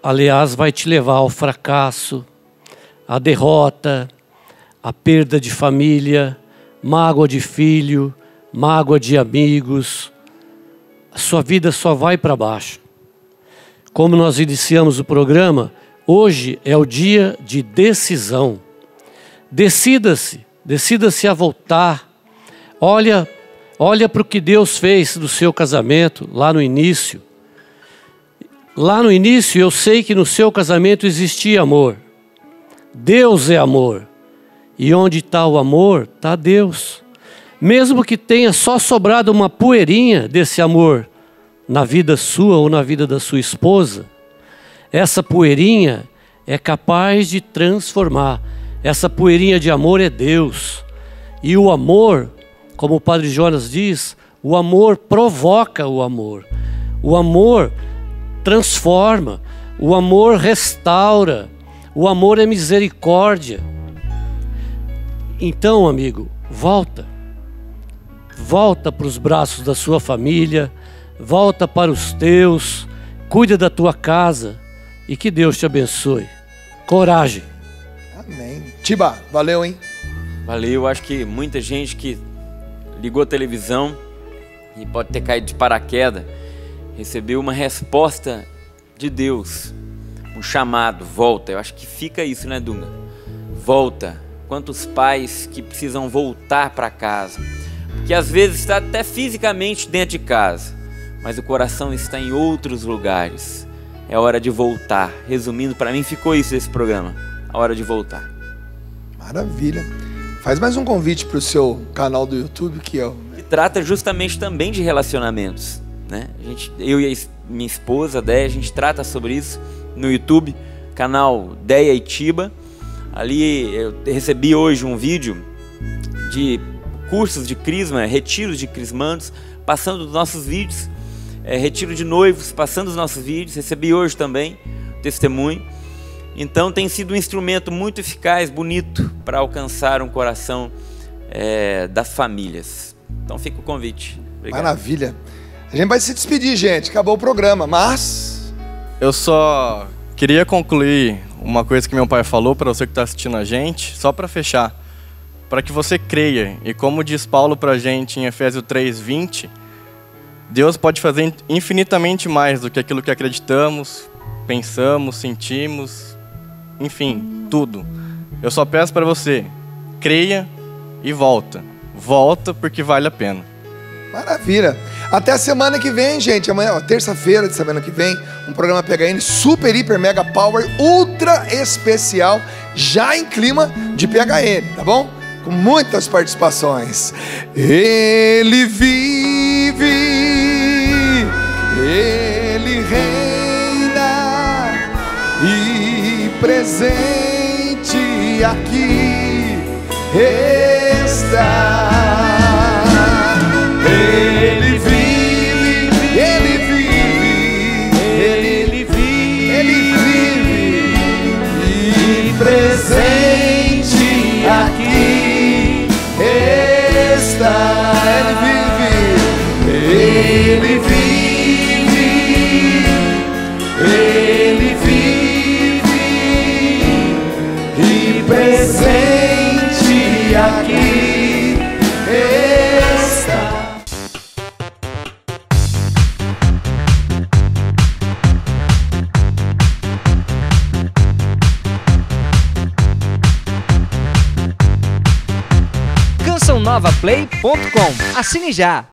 Aliás, vai te levar ao fracasso, à derrota, à perda de família, mágoa de filho, mágoa de amigos. A sua vida só vai para baixo. Como nós iniciamos o programa, hoje é o dia de decisão. Decida-se. Decida-se a voltar. Olha para o que Deus fez do seu casamento lá no início. Lá no início eu sei que no seu casamento existia amor. Deus é amor. E onde está o amor, está Deus. Mesmo que tenha só sobrado uma poeirinha desse amor na vida sua ou na vida da sua esposa, essa poeirinha é capaz de transformar. Essa poeirinha de amor é Deus. E o amor, como o Padre Jonas diz, O amor provoca o amor. O amor transforma. O amor restaura. O amor é misericórdia. Então, amigo, volta. Volta para os braços da sua família. Volta para os teus. Cuida da tua casa. E que Deus te abençoe. Coragem. Amém. Tiba, valeu, hein? Valeu. Acho que muita gente que ligou a televisão e pode ter caído de paraquedas recebeu uma resposta de Deus, um chamado, volta. Eu acho que fica isso, né, Dunga? Volta. Quantos pais que precisam voltar para casa, que às vezes está até fisicamente dentro de casa, mas o coração está em outros lugares. É hora de voltar. Resumindo, para mim ficou isso esse programa. A hora de voltar. Maravilha. Faz mais um convite para o seu canal do YouTube, que é o... Que trata justamente também de relacionamentos, né? A gente, eu e minha esposa, a Deia, a gente trata sobre isso no YouTube, canal Deia Itiba. Ali eu recebi hoje um vídeo de cursos de crisma, retiros de crismandos, passando dos nossos vídeos, retiro de noivos, passando os nossos vídeos, recebi hoje também testemunho. Então tem sido um instrumento muito eficaz, bonito, para alcançar um coração das famílias. Então fica o convite. Obrigado. Maravilha. A gente vai se despedir, gente. Acabou o programa, mas... Eu só queria concluir uma coisa que meu pai falou para você que está assistindo a gente, só para fechar. Para que você creia. E como diz Paulo para a gente em Efésios 3:20, Deus pode fazer infinitamente mais do que aquilo que acreditamos, pensamos, sentimos, enfim, tudo. Eu só peço para você, creia e volta. Volta porque vale a pena. Maravilha. Até a semana que vem, gente. Amanhã, terça-feira de semana que vem, um programa PHN super, hiper, mega power, ultra especial, já em clima de PHN, tá bom? Com muitas participações. Ele vive, ele reina e presente aqui está. Ele vive, ele vive e presente aqui está. Canção Nova Play.com. Assine já.